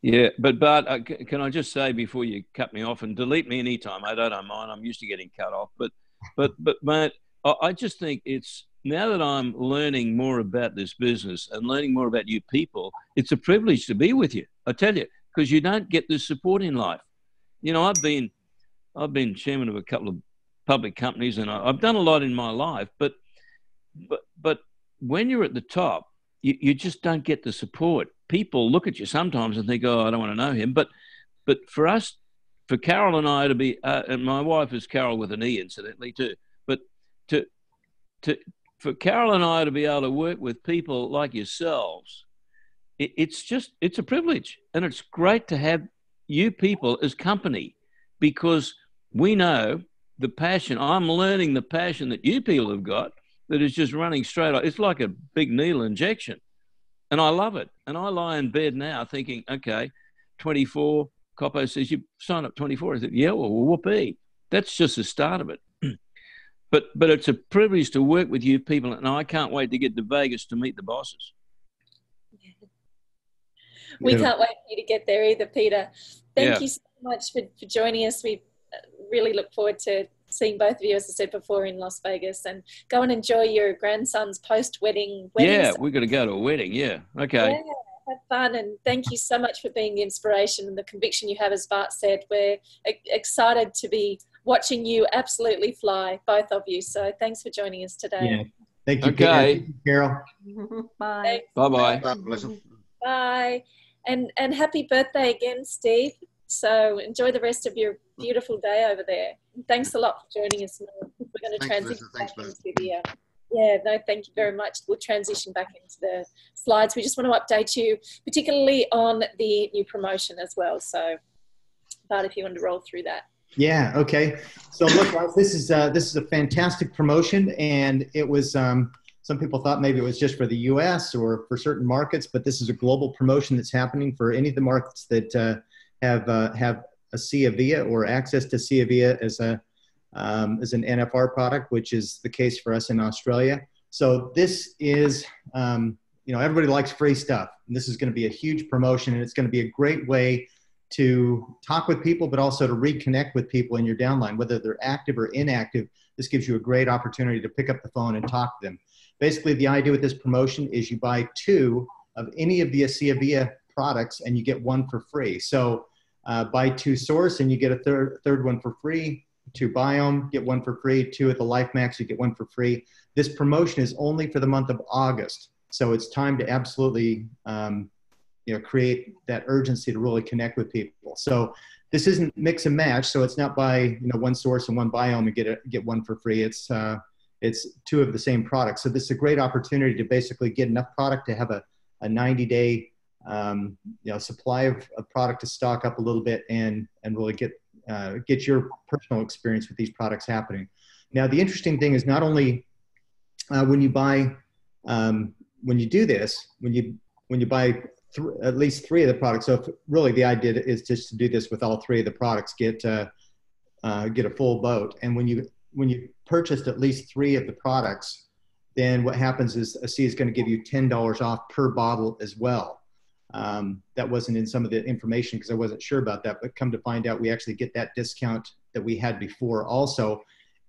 Yeah, but Bart, uh, c- can I just say before you cut me off, and delete me anytime, I don't, I don't mind, I'm used to getting cut off, but, but, but mate, I, I just think it's, now that I'm learning more about this business and learning more about you people, it's a privilege to be with you, I tell you, because you don't get this support in life. You know, I've been, I've been chairman of a couple of public companies and I, I've done a lot in my life, but, but, but when you're at the top, you, you just don't get the support. People look at you sometimes and think, oh, I don't want to know him. But but for us, for Carol and I to be, uh, and my wife is Carol with an E incidentally too, but to to for Carol and I to be able to work with people like yourselves, it, it's just, it's a privilege. And it's great to have you people as company because we know the passion. I'm learning the passion that you people have got that is just running straight off. It's like a big needle injection. And I love it. And I lie in bed now thinking, okay, twenty-four, Coppo says, you sign up twenty-four. I said, yeah, well, whoopee. That's just the start of it. but but it's a privilege to work with you people. And I can't wait to get to Vegas to meet the bosses. Yeah. We yeah. can't wait for you to get there either, Peter. Thank yeah. you so much for, for joining us. We really look forward to seeing both of you, as I said before, in Las Vegas, and go and enjoy your grandson's post-wedding wedding. Yeah, we're going to go to a wedding, yeah. Okay. Yeah, have fun, and thank you so much for being the inspiration and the conviction you have, as Bart said. We're excited to be watching you absolutely fly, both of you, so thanks for joining us today. Yeah. Thank you, okay. Carol. Bye. Bye-bye. Bye. Bye. And, and happy birthday again, Steve. So enjoy the rest of your beautiful day over there. Thanks a lot for joining us. We're going to thanks, transition Melissa, back thanks, into the, uh, yeah, no, thank you very much. We'll transition back into the slides. We just want to update you, particularly on the new promotion as well. So, Bart, if you want to roll through that. Yeah, okay. So look, guys, this is, uh, this is a fantastic promotion, and it was, um, some people thought maybe it was just for the U S or for certain markets, but this is a global promotion that's happening for any of the markets that, uh, have uh, have ASEA via or access to ASEA via as a um, as an N F R product, which is the case for us in Australia. So this is um, you know, everybody likes free stuff. And this is going to be a huge promotion, and it's going to be a great way to talk with people, but also to reconnect with people in your downline, whether they're active or inactive. This gives you a great opportunity to pick up the phone and talk to them. Basically, the idea with this promotion is you buy two of any of the ASEA via products and you get one for free. So uh, buy two Source and you get a third third one for free, two Biome, get one for free, two at the Life Max, you get one for free. This promotion is only for the month of August. So it's time to absolutely um, you know, create that urgency to really connect with people. So this isn't mix and match. So it's not buy you know, one Source and one Biome and get, a, get one for free. It's, uh, it's two of the same product. So this is a great opportunity to basically get enough product to have a, a ninety day Um, you know, supply of, of product to stock up a little bit and, and really get, uh, get your personal experience with these products happening. Now, the interesting thing is not only uh, when you buy, um, when you do this, when you, when you buy th- at least three of the products, so if, really the idea is just to do this with all three of the products, get, uh, uh, get a full boat. And when you, when you purchased at least three of the products, then what happens is ASEA is going to give you ten dollars off per bottle as well. Um, that wasn't in some of the information because I wasn't sure about that, but come to find out, we actually get that discount that we had before also.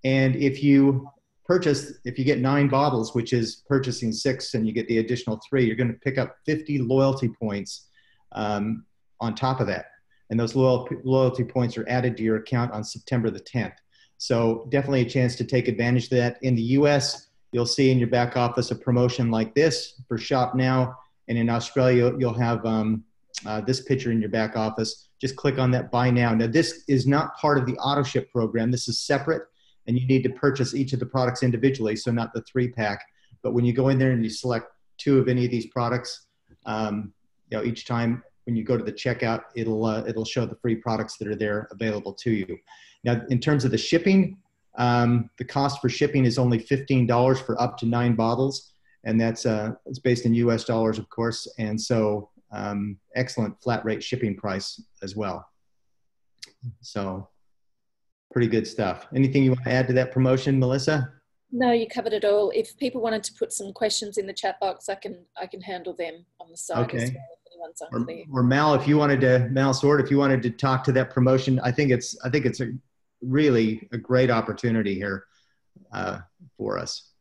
And if you purchase, if you get nine bottles, which is purchasing six and you get the additional three, you're going to pick up fifty loyalty points um, on top of that. And those loyal, loyalty points are added to your account on September the tenth. So definitely a chance to take advantage of that. In the U S, you'll see in your back office a promotion like this for Shop Now. And in Australia, you'll have um, uh, this picture in your back office. Just click on that buy now. Now, this is not part of the auto ship program. This is separate, and you need to purchase each of the products individually, so not the three pack. But when you go in there and you select two of any of these products, um, you know, each time when you go to the checkout, it'll uh, it'll show the free products that are there available to you. Now, in terms of the shipping, um, the cost for shipping is only fifteen dollars for up to nine bottles. And that's uh, it's based in U S dollars, of course. And so um, excellent flat rate shipping price as well. So pretty good stuff. Anything you want to add to that promotion, Melissa? No, you covered it all. If people wanted to put some questions in the chat box, I can I can handle them on the side okay. as well. on somebody. Or, or Mal, if you wanted to, Mal Sword, if you wanted to talk to that promotion, I think it's, I think it's a really a great opportunity here uh, for us.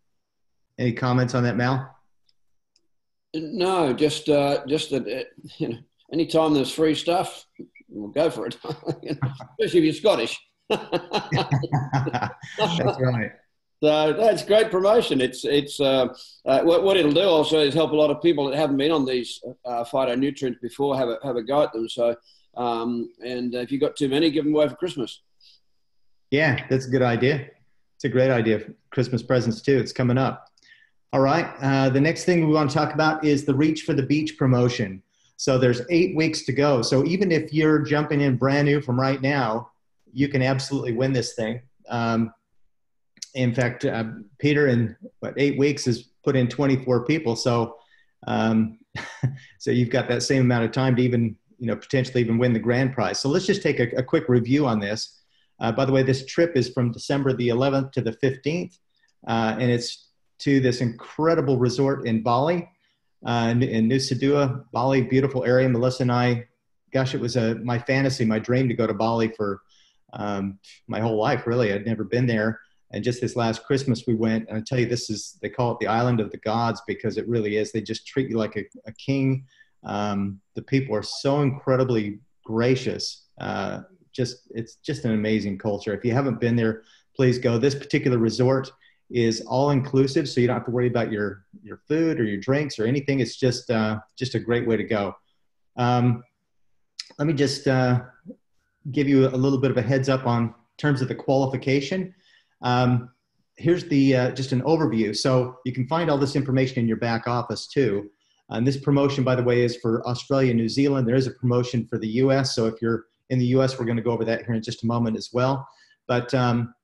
Any comments on that, Mal? No, just uh, just that uh, you know, any time there's free stuff, we'll go for it. You know, especially if you're Scottish. That's right. So that's great promotion. It's it's uh, uh, what, what it'll do also is help a lot of people that haven't been on these uh, phytonutrients before have a have a go at them. So um, and if you've got too many, give them away for Christmas. Yeah, that's a good idea. It's a great idea for Christmas presents too. It's coming up. All right. Uh, the next thing we want to talk about is the Reach for the Beach promotion. So there's eight weeks to go. So even if you're jumping in brand new from right now, you can absolutely win this thing. Um, in fact, uh, Peter in what eight weeks has put in twenty-four people. So, um, so you've got that same amount of time to even, you know, potentially even win the grand prize. So let's just take a, a quick review on this. Uh, by the way, this trip is from December the eleventh to the fifteenth, uh, and it's to this incredible resort in Bali, uh, in, in Nusa Dua, Bali, beautiful area. Melissa and I, gosh, it was a, my fantasy, my dream to go to Bali for um, my whole life, really. I'd never been there. And just this last Christmas we went, and I tell you, this is, they call it the island of the gods because it really is. They just treat you like a, a king. Um, the people are so incredibly gracious. Uh, just, it's just an amazing culture. If you haven't been there, please go. This particular resort is all-inclusive, so you don't have to worry about your your food or your drinks or anything. It's just uh, just a great way to go. Um, let me just uh, give you a little bit of a heads up on terms of the qualification. Um, here's the uh, just an overview. So you can find all this information in your back office too. And this promotion, by the way, is for Australia, New Zealand. There is a promotion for the U S. So if you're in the U S, we're going to go over that here in just a moment as well. But um,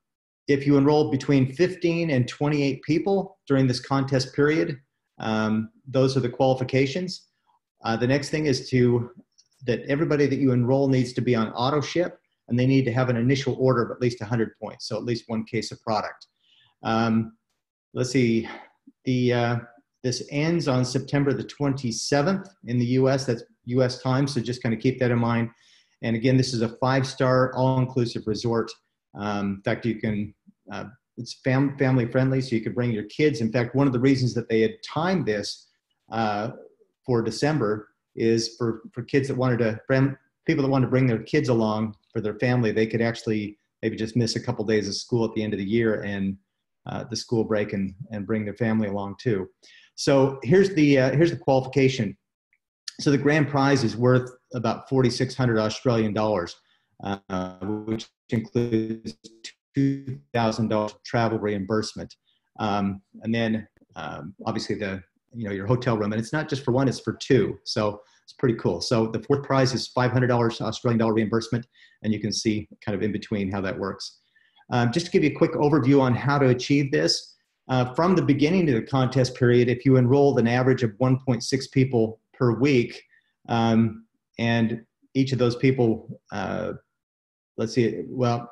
if you enroll between fifteen and twenty-eight people during this contest period, um, those are the qualifications. Uh, the next thing is to that everybody that you enroll needs to be on auto ship, and they need to have an initial order of at least one hundred points, so at least one case of product. Um, let's see, the, uh, this ends on September the twenty-seventh in the U S, that's U S time, so just kind of keep that in mind. And again, this is a five-star all-inclusive resort. Um, in fact, you can, uh, it's fam family friendly, so you could bring your kids. In fact, one of the reasons that they had timed this uh, for December is for, for kids that wanted to, people that wanted to bring their kids along for their family, they could actually maybe just miss a couple days of school at the end of the year and uh, the school break and, and bring their family along too. So here's the, uh, here's the qualification. So the grand prize is worth about forty-six hundred Australian dollars. Uh, which includes two thousand dollars travel reimbursement. Um, and then um, obviously the, you know, your hotel room, and it's not just for one, it's for two. So it's pretty cool. So the fourth prize is five hundred dollars Australian dollar reimbursement. And you can see kind of in between how that works. Um, just to give you a quick overview on how to achieve this, uh, from the beginning of the contest period, if you enrolled an average of one point six people per week, um, and each of those people, uh, let's see, well,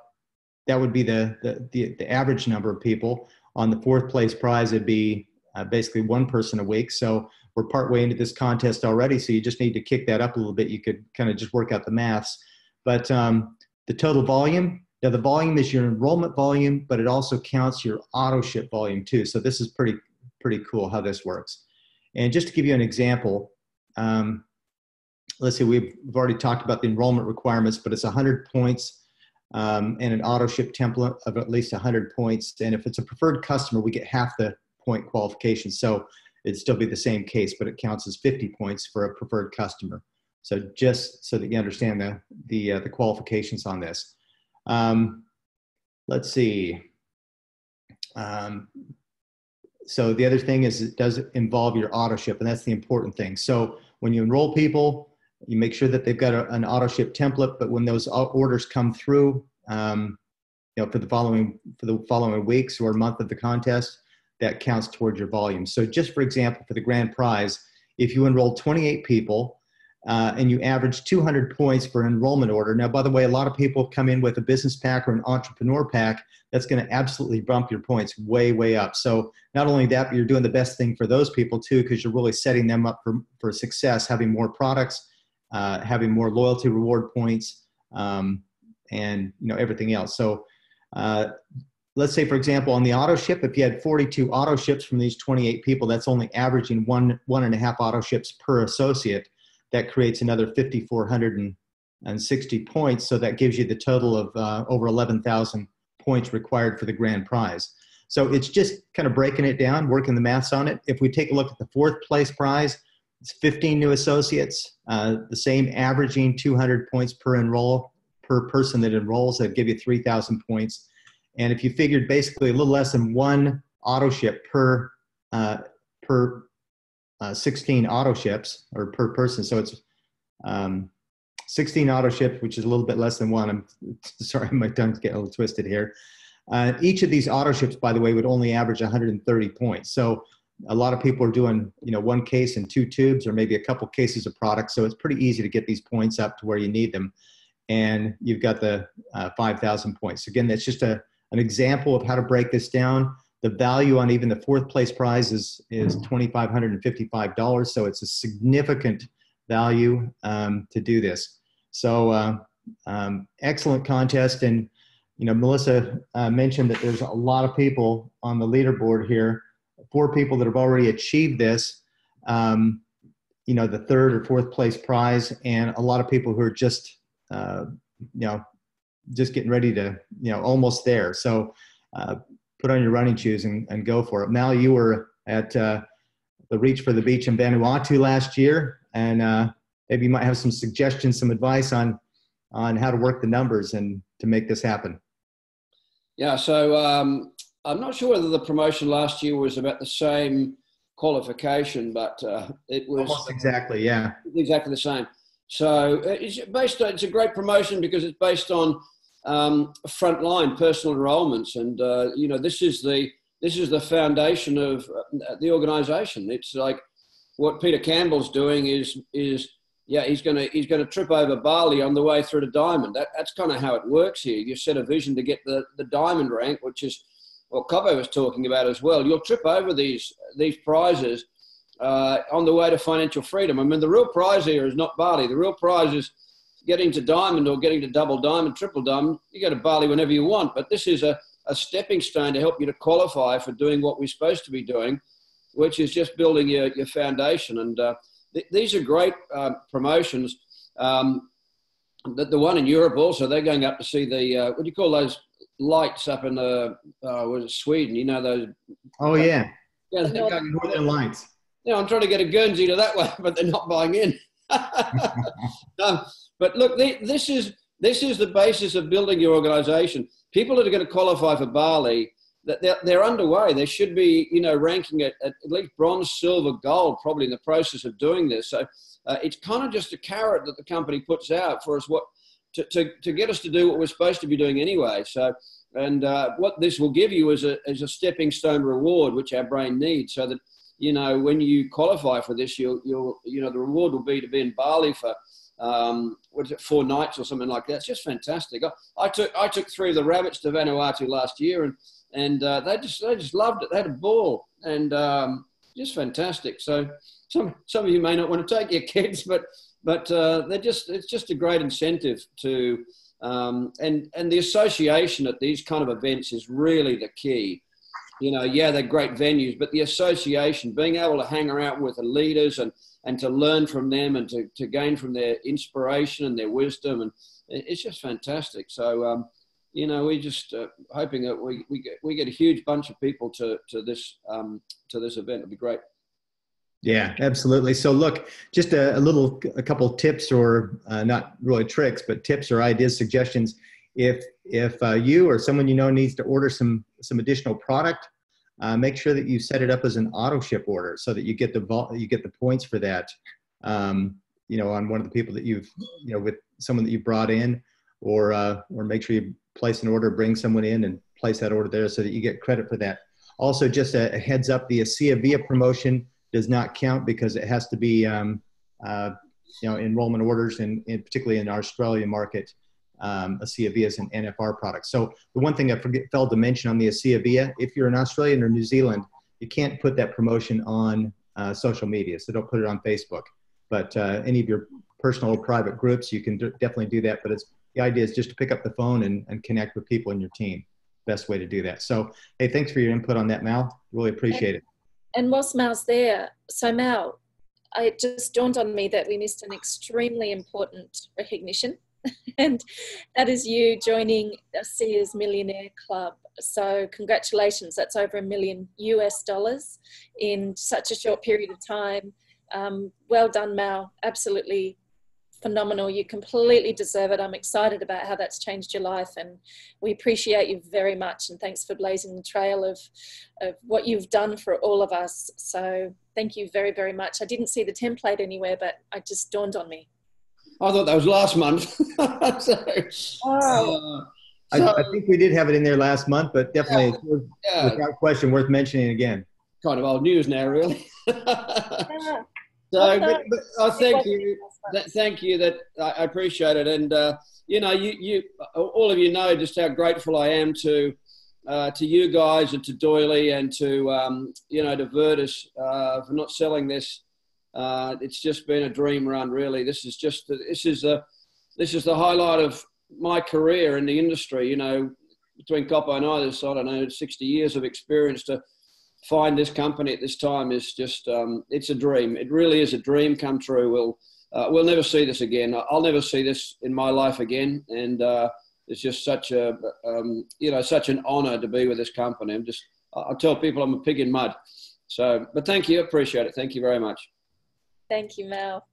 that would be the, the, the, the average number of people. On the fourth place prize, it'd be uh, basically one person a week. So we're partway into this contest already, so you just need to kick that up a little bit. You could kind of just work out the maths. But um, the total volume, now the volume is your enrollment volume, but it also counts your auto ship volume too. So this is pretty, pretty cool how this works. And just to give you an example, um, let's see, we've already talked about the enrollment requirements, but it's one hundred points um, and an auto ship template of at least one hundred points. And if it's a preferred customer, we get half the point qualification. So it'd still be the same case, but it counts as fifty points for a preferred customer. So just so that you understand the, the, uh, the qualifications on this. Um, let's see. Um, so the other thing is it does involve your auto ship, and that's the important thing. So when you enroll people, you make sure that they've got a, an auto ship template, but when those orders come through, um, you know, for the following for the following weeks or month of the contest, that counts towards your volume. So just for example, for the grand prize, if you enroll twenty-eight people uh, and you average two hundred points for enrollment order. Now, by the way, a lot of people come in with a business pack or an entrepreneur pack. That's going to absolutely bump your points way, way up. So not only that, but you're doing the best thing for those people too, because you're really setting them up for, for success, having more products, uh, having more loyalty reward points, um, and you know, everything else. So uh, let's say, for example, on the auto ship, if you had forty-two auto ships from these twenty-eight people, that's only averaging one, one and a half auto ships per associate. That creates another five thousand four hundred sixty points. So that gives you the total of uh, over eleven thousand points required for the grand prize. So it's just kind of breaking it down, working the maths on it. If we take a look at the fourth place prize, it's fifteen new associates, uh, the same averaging two hundred points per enroll, per person that enrolls. That'd give you three thousand points. And if you figured basically a little less than one auto ship per, uh, per uh, sixteen auto ships or per person. So it's um, sixteen auto ships, which is a little bit less than one. I'm sorry, my tongue's getting a little twisted here. Uh, each of these auto ships, by the way, would only average one hundred thirty points. So a lot of people are doing, you know, one case and two tubes or maybe a couple cases of products. So it's pretty easy to get these points up to where you need them. And you've got the uh, five thousand points. Again, that's just a, an example of how to break this down. The value on even the fourth place prize is, is two thousand five hundred fifty-five dollars. So it's a significant value um, to do this. So uh, um, excellent contest, and you know Melissa uh, mentioned that there's a lot of people on the leaderboard here. Four people that have already achieved this, um, you know, the third or fourth place prize, and a lot of people who are just uh, you know just getting ready to you know almost there. So uh, put on your running shoes and, and go for it. Mal, you were at uh, the Reach for the Beach in Vanuatu last year, and uh, maybe you might have some suggestions, some advice on, on how to work the numbers and to make this happen. Yeah, so um, I'm not sure whether the promotion last year was about the same qualification, but uh, it was almost exactly, yeah, exactly the same. So it's based on, it's a great promotion because it's based on um, frontline personal enrollments, and uh, you know this is the this is the foundation of the organisation. It's like what Peter Campbell's doing is is. Yeah, he's going to he's going to trip over Bali on the way through to diamond. That, that's kind of how it works here. You set a vision to get the, the diamond rank, which is what Cobbo was talking about as well. You'll trip over these these prizes uh, on the way to financial freedom. I mean, the real prize here is not Bali. The real prize is getting to diamond or getting to double diamond, triple diamond. You go to Bali whenever you want, but this is a, a stepping stone to help you to qualify for doing what we're supposed to be doing, which is just building your, your foundation. And uh, these are great uh, promotions. Um, the, the one in Europe also, they're going up to see the, uh, what do you call those lights up in uh, uh, was it Sweden? You know those? Oh, yeah. Yeah, they're going northern lights. Yeah, I'm trying to get a Guernsey to that way, but they're not buying in. um, but look, the, this, is, this is the basis of building your organisation. People that are going to qualify for Bali, They're, they're underway. They should be, you know, ranking at, at least bronze, silver, gold, probably in the process of doing this. So uh, it's kind of just a carrot that the company puts out for us what to, to, to get us to do what we're supposed to be doing anyway. So, and uh, what this will give you is a, is a stepping stone reward, which our brain needs, so that, you know, when you qualify for this, you'll, you'll you know, the reward will be to be in Bali for, um, what is it, four nights or something like that. It's just fantastic. I, I took I took three of the rabbits to Vanuatu last year, and And uh, they just they just loved it. They had a ball, and um, just fantastic. So some some of you may not want to take your kids, but but uh, they're just it's just a great incentive to um, and and the association at these kind of events is really the key. You know, yeah, they're great venues, but the association, being able to hang around with the leaders and and to learn from them and to to gain from their inspiration and their wisdom, and it's just fantastic. So. Um, You know, we're just uh, hoping that we, we, get, we get a huge bunch of people to, to, this, um, to this event. It'd be great. Yeah, absolutely. So look, just a, a little, a couple tips or uh, not really tricks, but tips or ideas, suggestions. If, if uh, you or someone you know needs to order some, some additional product, uh, make sure that you set it up as an auto ship order so that you get the, vol you get the points for that, um, you know, on one of the people that you've, you know, with someone that you brought in, or, uh, or make sure you place an order, bring someone in and place that order there so that you get credit for that. Also, just a, a heads up, the ASEA via promotion does not count because it has to be um, uh, you know, enrollment orders, and particularly in our Australian market, um, ASEA Vias and N F R products. So the one thing I forget, failed to mention on the ASEA Via, if you're an Australian or New Zealand, you can't put that promotion on uh, social media, so don't put it on Facebook. But uh, any of your personal or private groups, you can d definitely do that. But it's, the idea is just to pick up the phone and, and connect with people in your team. Best way to do that. So, hey, thanks for your input on that, Mal. Really appreciate and, it. And whilst Mal's there, so Mal, it just dawned on me that we missed an extremely important recognition, and that is you joining ASEA's Millionaire Club. So congratulations, that's over a million U S dollars in such a short period of time. Um, well done, Mal, absolutely phenomenal. You completely deserve it. I'm excited about how that's changed your life, and we appreciate you very much, and thanks for blazing the trail of, of what you've done for all of us. So thank you very, very much. I didn't see the template anywhere, but it just dawned on me. I thought that was last month. so, oh. uh, so, I, I think we did have it in there last month, but definitely, yeah, worth, yeah. without question, worth mentioning again. Kind of old news now, really. yeah. So, I but, but, oh, thank you. That, thank you. That I appreciate it, and uh, you know, you, you, all of you know just how grateful I am to uh, to you guys and to Doyley and to um, you know to Virtus uh, for not selling this. Uh, it's just been a dream run, really. This is just this is a this is the highlight of my career in the industry. You know, between Coppo and I, there's I don't know sixty years of experience to. Find this company at this time is just, um, it's a dream. It really is a dream come true. We'll, uh, we'll never see this again. I'll never see this in my life again. And uh, it's just such a, um, you know, such an honor to be with this company. I'm just, I tell people I'm a pig in mud. So, but thank you. Appreciate it. Thank you very much. Thank you, Mal.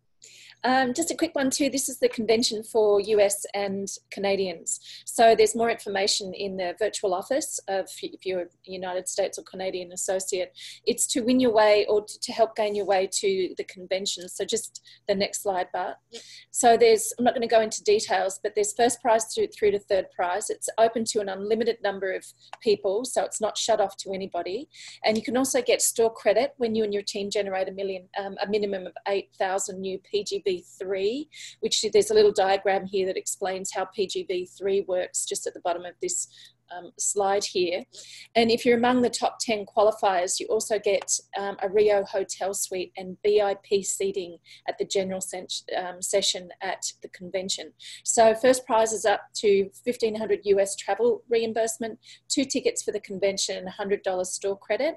Um, just a quick one too. This is the convention for U S and Canadians. So there's more information in the virtual office of if you're a United States or Canadian associate. It's to win your way or to help gain your way to the convention. So just the next slide, Bart. Yep. So there's, I'm not going to go into details, but there's first prize through, through to third prize. It's open to an unlimited number of people. So it's not shut off to anybody. And you can also get store credit when you and your team generate a million, um, a minimum of eight thousand new P G B P G B three, which there's a little diagram here that explains how P G B three works just at the bottom of this um, slide here. And if you're among the top ten qualifiers, you also get um, a Rio hotel suite and V I P seating at the general um, session at the convention. So first prize is up to fifteen hundred U S travel reimbursement, two tickets for the convention, one hundred dollars store credit.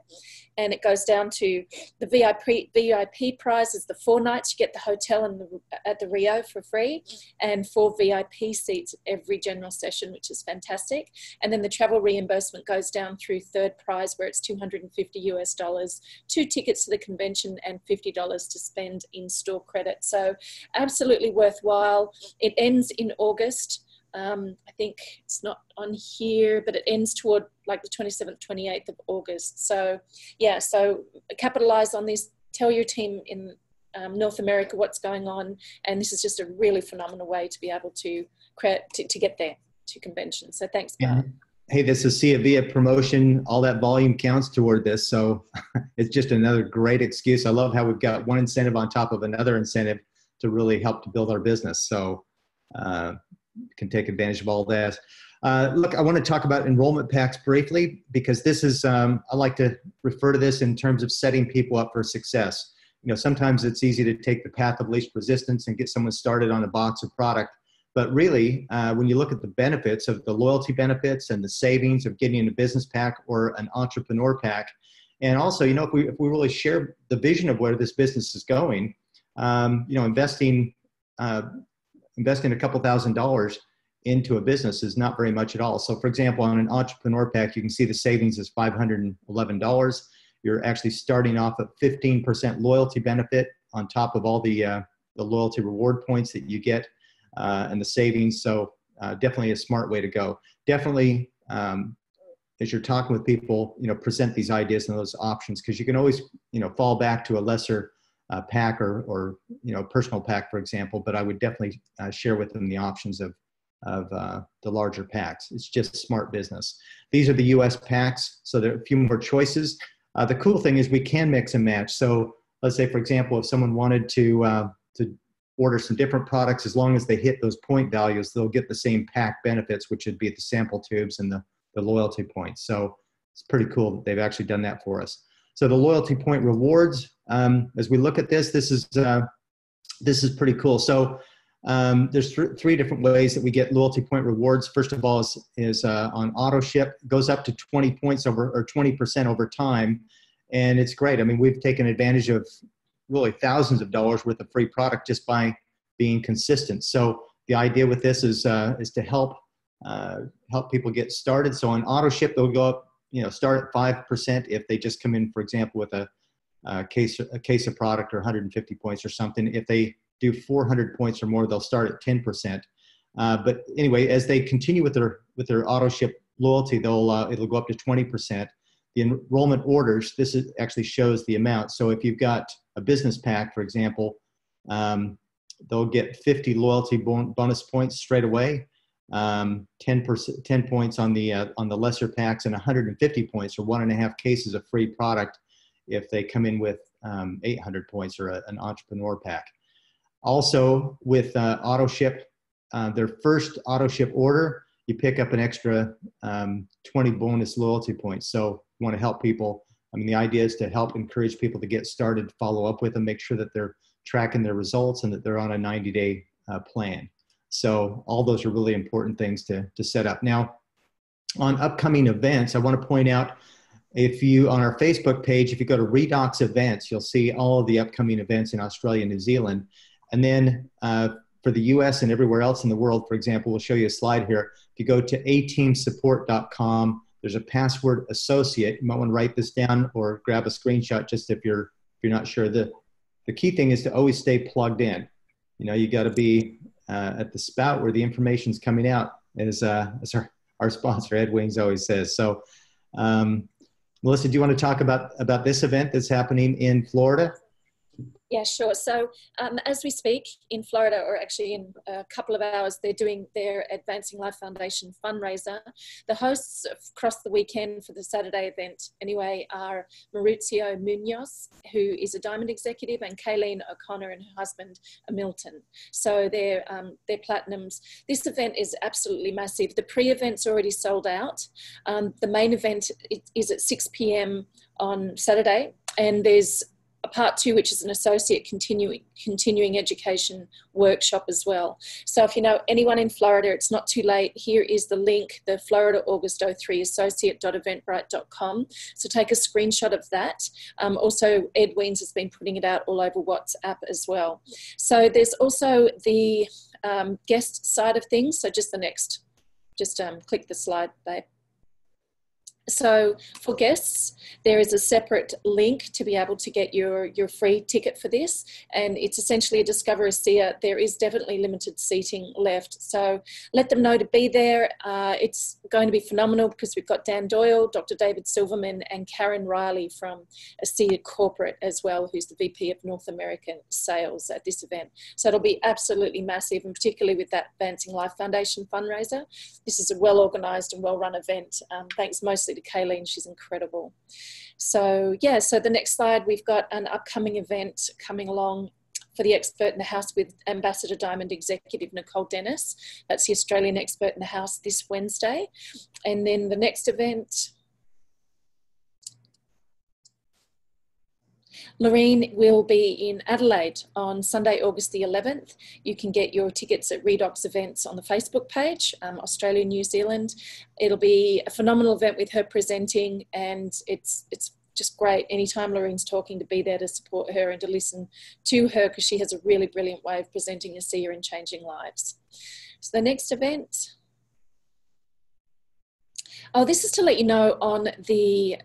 And it goes down to the V I P V I P prize is the four nights you get the hotel and the, at the Rio for free, and four V I P seats at every general session, which is fantastic. And then the travel reimbursement goes down through third prize, where it's two hundred fifty US dollars, two tickets to the convention, and fifty dollars to spend in store credit. So absolutely worthwhile. It ends in August. Um, I think it's not on here, but it ends toward like the twenty-seventh, twenty-eighth of August. So yeah, so capitalize on this, tell your team in um, North America what's going on. And this is just a really phenomenal way to be able to create, to, to get there to convention. So thanks, Bart. Hey, this is ASEA Via promotion. All that volume counts toward this. So it's just another great excuse. I love how we've got one incentive on top of another incentive to really help to build our business. So, uh, can take advantage of all that. Uh, look, I want to talk about enrollment packs briefly, because this is, um, I like to refer to this in terms of setting people up for success. You know, sometimes it's easy to take the path of least resistance and get someone started on a box of product. But really, uh, when you look at the benefits of the loyalty benefits and the savings of getting a business pack or an entrepreneur pack, and also, you know, if we, if we really share the vision of where this business is going, um, you know, investing, uh, Investing a couple thousand dollars into a business is not very much at all. So for example, on an entrepreneur pack, you can see the savings is five hundred eleven dollars. You're actually starting off at fifteen percent loyalty benefit on top of all the, uh, the loyalty reward points that you get uh, and the savings. So uh, definitely a smart way to go. Definitely, um, as you're talking with people, you know, present these ideas and those options, because you can always, you know, fall back to a lesser Uh, pack or, or, you know, personal pack, for example, but I would definitely uh, share with them the options of, of uh, the larger packs. It's just smart business. These are the U S packs, so there are a few more choices. Uh, the cool thing is we can mix and match. So let's say, for example, if someone wanted to, uh, to order some different products, as long as they hit those point values, they'll get the same pack benefits, which would be at the sample tubes and the, the loyalty points. So it's pretty cool that they've actually done that for us. So the loyalty point rewards, um, as we look at this, this is, uh, this is pretty cool. So um, there's th three different ways that we get loyalty point rewards. First of all is, is uh, on auto ship, goes up to twenty points over, or twenty percent over time. And it's great. I mean, we've taken advantage of really thousands of dollars worth of free product just by being consistent. So the idea with this is, uh, is to help, uh, help people get started. So on auto ship, they'll go up, you know, start at five percent if they just come in, for example, with a, a case, a case of product or one hundred fifty points or something. If they do four hundred points or more, they'll start at ten percent. Uh, but anyway, as they continue with their, with their auto ship loyalty, they'll, uh, it'll go up to twenty percent. The enrollment orders, this is, actually shows the amount. So if you've got a business pack, for example, um, they'll get fifty loyalty bonus points straight away, um, ten points on the, uh, on the lesser packs, and one hundred fifty points or one and a half cases of free product if they come in with um, eight hundred points or a, an entrepreneur pack. Also with uh, auto ship, uh, their first auto ship order, you pick up an extra um, twenty bonus loyalty points. So you want to help people. I mean, the idea is to help encourage people to get started, follow up with them, make sure that they're tracking their results and that they're on a ninety day uh, plan. So all those are really important things to, to set up. Now, on upcoming events, I want to point out, if you, on our Facebook page, if you go to Redox Events, you'll see all of the upcoming events in Australia and New Zealand. And then uh, for the U S and everywhere else in the world, for example, we'll show you a slide here. If you go to a team support dot com, there's a password associate. You might want to write this down or grab a screenshot just if you're, if you're not sure. The, the key thing is to always stay plugged in. You know, you got to be uh, at the spout where the information's coming out, as, uh, as our, our sponsor, Ed Weins, always says. So, um, Melissa, do you want to talk about, about this event that's happening in Florida? Yeah, sure. So um, as we speak in Florida, or actually in a couple of hours, they're doing their Advancing Life Foundation fundraiser. The hosts across the weekend for the Saturday event, anyway, are Mauricio Munoz, who is a diamond executive, and Kayleen O'Connor and her husband, Milton. So they're, um, they're platinums. This event is absolutely massive. The pre-event's already sold out. Um, the main event is at six p m on Saturday, and there's a part two, which is an associate continuing continuing education workshop as well. So if you know anyone in Florida, it's not too late. Here is the link, the Florida August oh three associate dot eventbrite dot com. So take a screenshot of that. Um, also, Ed Weins has been putting it out all over WhatsApp as well. So there's also the um, guest side of things. So just the next, just um, click the slide, babe. So for guests, there is a separate link to be able to get your, your free ticket for this. And it's essentially a Discover ASEA. There is definitely limited seating left. So let them know to be there. Uh, it's going to be phenomenal because we've got Dan Doyle, Doctor David Silverman, and Karen Riley from ASEA Corporate as well, who's the V P of North American Sales at this event. So it'll be absolutely massive, and particularly with that Advancing Life Foundation fundraiser. This is a well-organised and well-run event. Um, thanks mostly to Kayleen, she's incredible. So yeah, so the next slide, we've got an upcoming event coming along for the Expert in the House with Ambassador Diamond Executive Nicole Dennis. That's the Australian Expert in the House this Wednesday. And then the next event, Loreen will be in Adelaide on Sunday, August the eleventh. You can get your tickets at Redox Events on the Facebook page, um, Australia, New Zealand. It'll be a phenomenal event with her presenting, and it's, it's just great. Anytime Loreen's talking, to be there to support her and to listen to her, because she has a really brilliant way of presenting ASEA and changing lives. So the next event. Oh, this is to let you know on the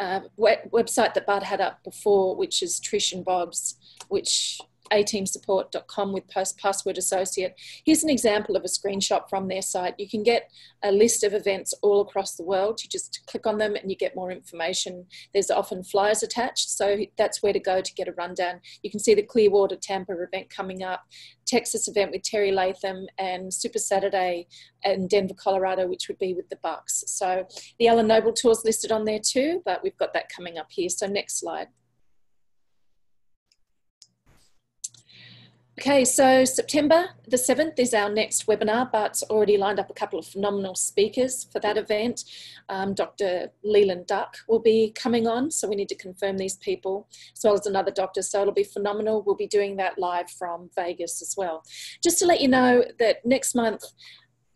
Uh, web website that Bart had up before, which is Trish and Bob's, which a team support dot com with post password associate. Here's an example of a screenshot from their site. You can get a list of events all across the world. You just click on them and you get more information. There's often flyers attached, so that's where to go to get a rundown. You can see the Clearwater Tampa event coming up, Texas event with Terry Latham, and Super Saturday in Denver, Colorado, which would be with the Bucks. So the Alan Noble tour's listed on there too, but we've got that coming up here. So next slide. Okay, so September the seventh is our next webinar. Bart's already lined up a couple of phenomenal speakers for that event. Um, Doctor Leland Duck will be coming on, so we need to confirm these people, as well as another doctor, so it'll be phenomenal. We'll be doing that live from Vegas as well. Just to let you know that next month,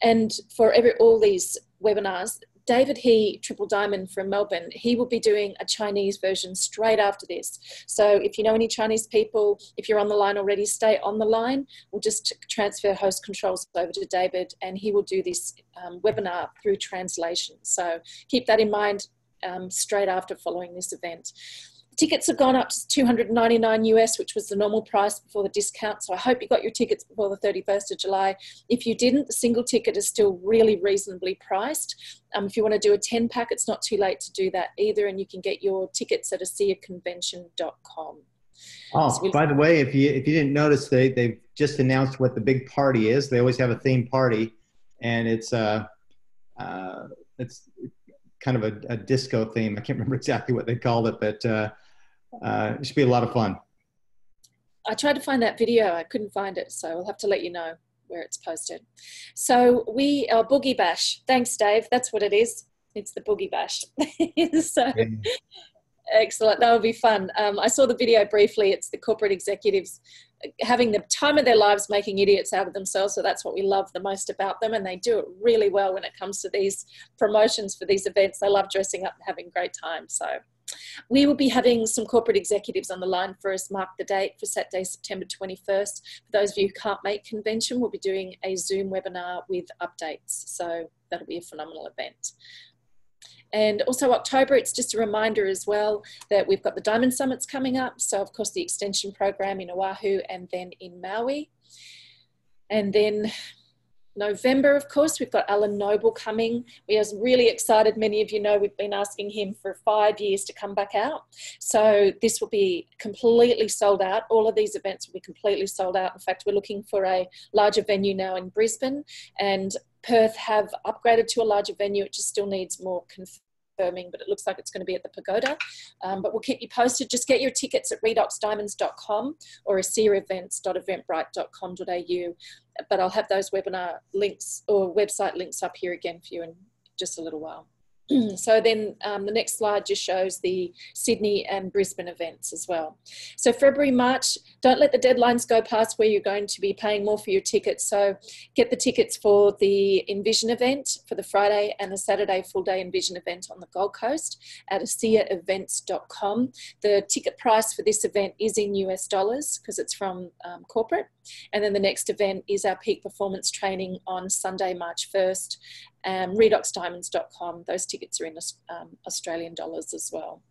and for every all these webinars, David He, Triple Diamond from Melbourne, he will be doing a Chinese version straight after this. So if you know any Chinese people, if you're on the line already, stay on the line. We'll just transfer host controls over to David, and he will do this um, webinar through translation. So keep that in mind um, straight after following this event. Tickets have gone up to two hundred ninety-nine US, which was the normal price before the discount. So I hope you got your tickets before the thirty-first of July. If you didn't, the single ticket is still really reasonably priced. Um, if you want to do a ten pack, it's not too late to do that either. And you can get your tickets at A S E A convention dot com. Oh, so we'll by the way, if you, if you didn't notice, they, they've just announced what the big party is. They always have a theme party, and it's, uh, uh, it's kind of a, a disco theme. I can't remember exactly what they called it, but uh, uh, it should be a lot of fun. I tried to find that video. I couldn't find it, so I'll have to let you know where it's posted. So we are Boogie Bash. Thanks, Dave. That's what it is. It's the Boogie Bash. So, yeah. Excellent. That will be fun. Um, I saw the video briefly. It's the corporate executives having the time of their lives making idiots out of themselves. So that's what we love the most about them. And they do it really well when it comes to these promotions for these events. They love dressing up and having great time. So we will be having some corporate executives on the line for us. Mark the date for Saturday, September twenty-first. For those of you who can't make convention, we'll be doing a Zoom webinar with updates. So that'll be a phenomenal event. And also October, it's just a reminder as well that we've got the Diamond Summits coming up. So of course the extension program in Oahu and then in Maui. And then November, of course, we've got Alan Noble coming. We are really excited. Many of you know we've been asking him for five years to come back out. So this will be completely sold out. All of these events will be completely sold out. In fact, we're looking for a larger venue now in Brisbane, and Perth have upgraded to a larger venue. It just still needs more confirming, but it looks like it's going to be at the Pagoda. Um, but we'll keep you posted. Just get your tickets at redox diamonds dot com or a sea events dot eventbrite dot com dot A U. But I'll have those webinar links or website links up here again for you in just a little while. So then um, the next slide just shows the Sydney and Brisbane events as well. So February, March, don't let the deadlines go past where you're going to be paying more for your tickets. So get the tickets for the Envision event for the Friday and the Saturday full day Envision event on the Gold Coast at A S E A events dot com. The ticket price for this event is in U S dollars because it's from um, corporate. And then the next event is our peak performance training on Sunday, March first. Um, redox diamonds dot com. Those tickets are in um, Australian dollars as well.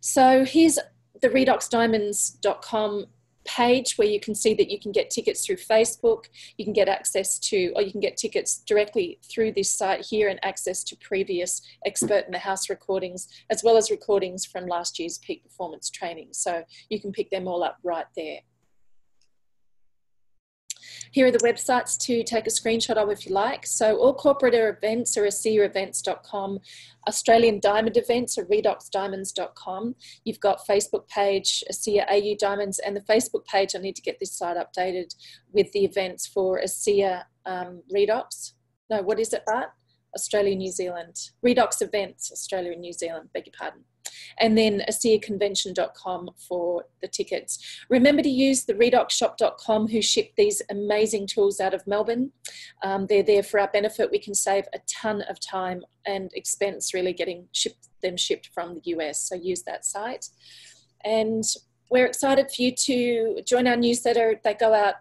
So here's the redox diamonds dot com page where you can see that you can get tickets through Facebook, you can get access to, or you can get tickets directly through this site here, and access to previous Expert in the House recordings, as well as recordings from last year's peak performance training. So you can pick them all up right there. Here are the websites to take a screenshot of if you like. So all corporate events are A S E A events dot com. Australian Diamond events are redox diamonds dot com. You've got Facebook page, A S E A A U Diamonds, and the Facebook page, I need to get this site updated with the events for A S E A um, Redox. No, what is it, Bart? Australia, New Zealand. Redox Events, Australia and New Zealand, beg your pardon. And then A S E A convention dot com for the tickets. Remember to use the redox shop dot com, who ship these amazing tools out of Melbourne. Um, they're there for our benefit. We can save a ton of time and expense really getting shipped, them shipped from the U S. So use that site. And we're excited for you to join our newsletter. They go out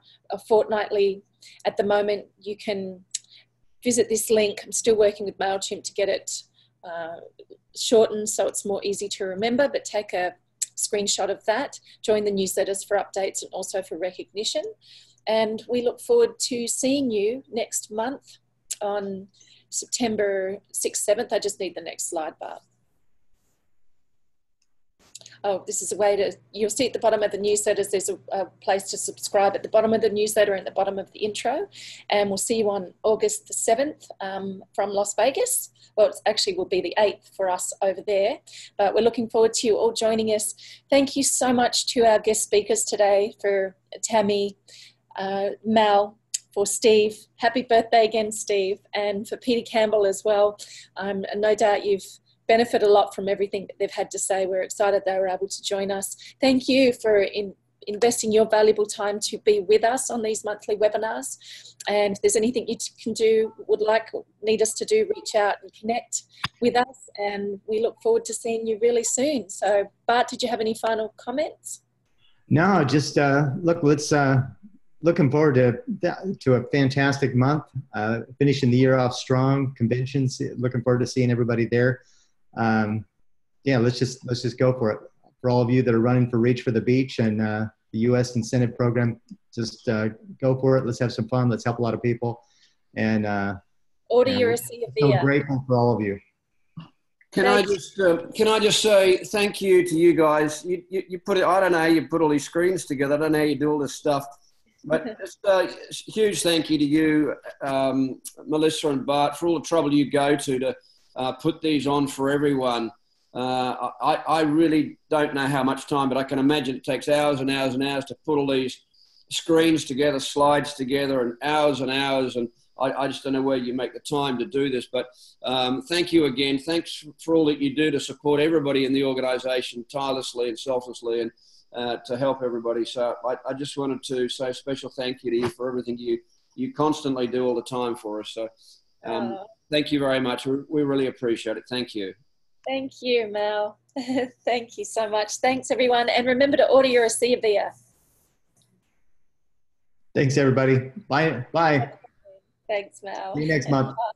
fortnightly at the moment. You can visit this link. I'm still working with MailChimp to get it Uh, shortened so it's more easy to remember, but take a screenshot of that. Join the newsletters for updates and also for recognition. And we look forward to seeing you next month on September sixth, seventh. I just need the next slide, Bart. oh, this is a way to, you'll see at the bottom of the newsletters, there's a, a place to subscribe at the bottom of the newsletter and at the bottom of the intro. And we'll see you on August the seventh um, from Las Vegas. Well, it actually will be the eighth for us over there. But we're looking forward to you all joining us. Thank you so much to our guest speakers today, for Tammi, uh, Mal, for Steve. Happy birthday again, Steve. And for Peter Campbell as well. Um, no doubt you've benefited a lot from everything that they've had to say. We're excited they were able to join us. Thank you for in, investing your valuable time to be with us on these monthly webinars. And if there's anything you can do, would like, need us to do, reach out and connect with us. And we look forward to seeing you really soon. So, Bart, did you have any final comments? No, just uh, look, let's... Uh... Looking forward to, to a fantastic month, uh, finishing the year off strong, conventions, looking forward to seeing everybody there. Um, yeah, let's just, let's just go for it. For all of you that are running for Reach for the Beach and uh, the U S incentive program, just uh, go for it. Let's have some fun. Let's help a lot of people. And uh, order your ASEA beer. So grateful for all of you. Can I just uh, can I just say thank you to you guys. You, you, you put it, I don't know how you put all these screens together. I don't know how you do all this stuff. But just a huge thank you to you, um, Melissa and Bart, for all the trouble you go to to uh, put these on for everyone. Uh, I, I really don't know how much time, but I can imagine it takes hours and hours and hours to put all these screens together, slides together, and hours and hours. And I, I just don't know where you make the time to do this. But um, thank you again. Thanks for all that you do to support everybody in the organisation tirelessly and selflessly. And Uh, to help everybody. So I, I just wanted to say a special thank you to you for everything you, you constantly do all the time for us. So um, oh. thank you very much. We, we really appreciate it. Thank you. Thank you, Mal. Thank you so much. Thanks, everyone. And remember to order your ASEA beer. Thanks, everybody. Bye. Bye. Thanks, Mal. See you next month.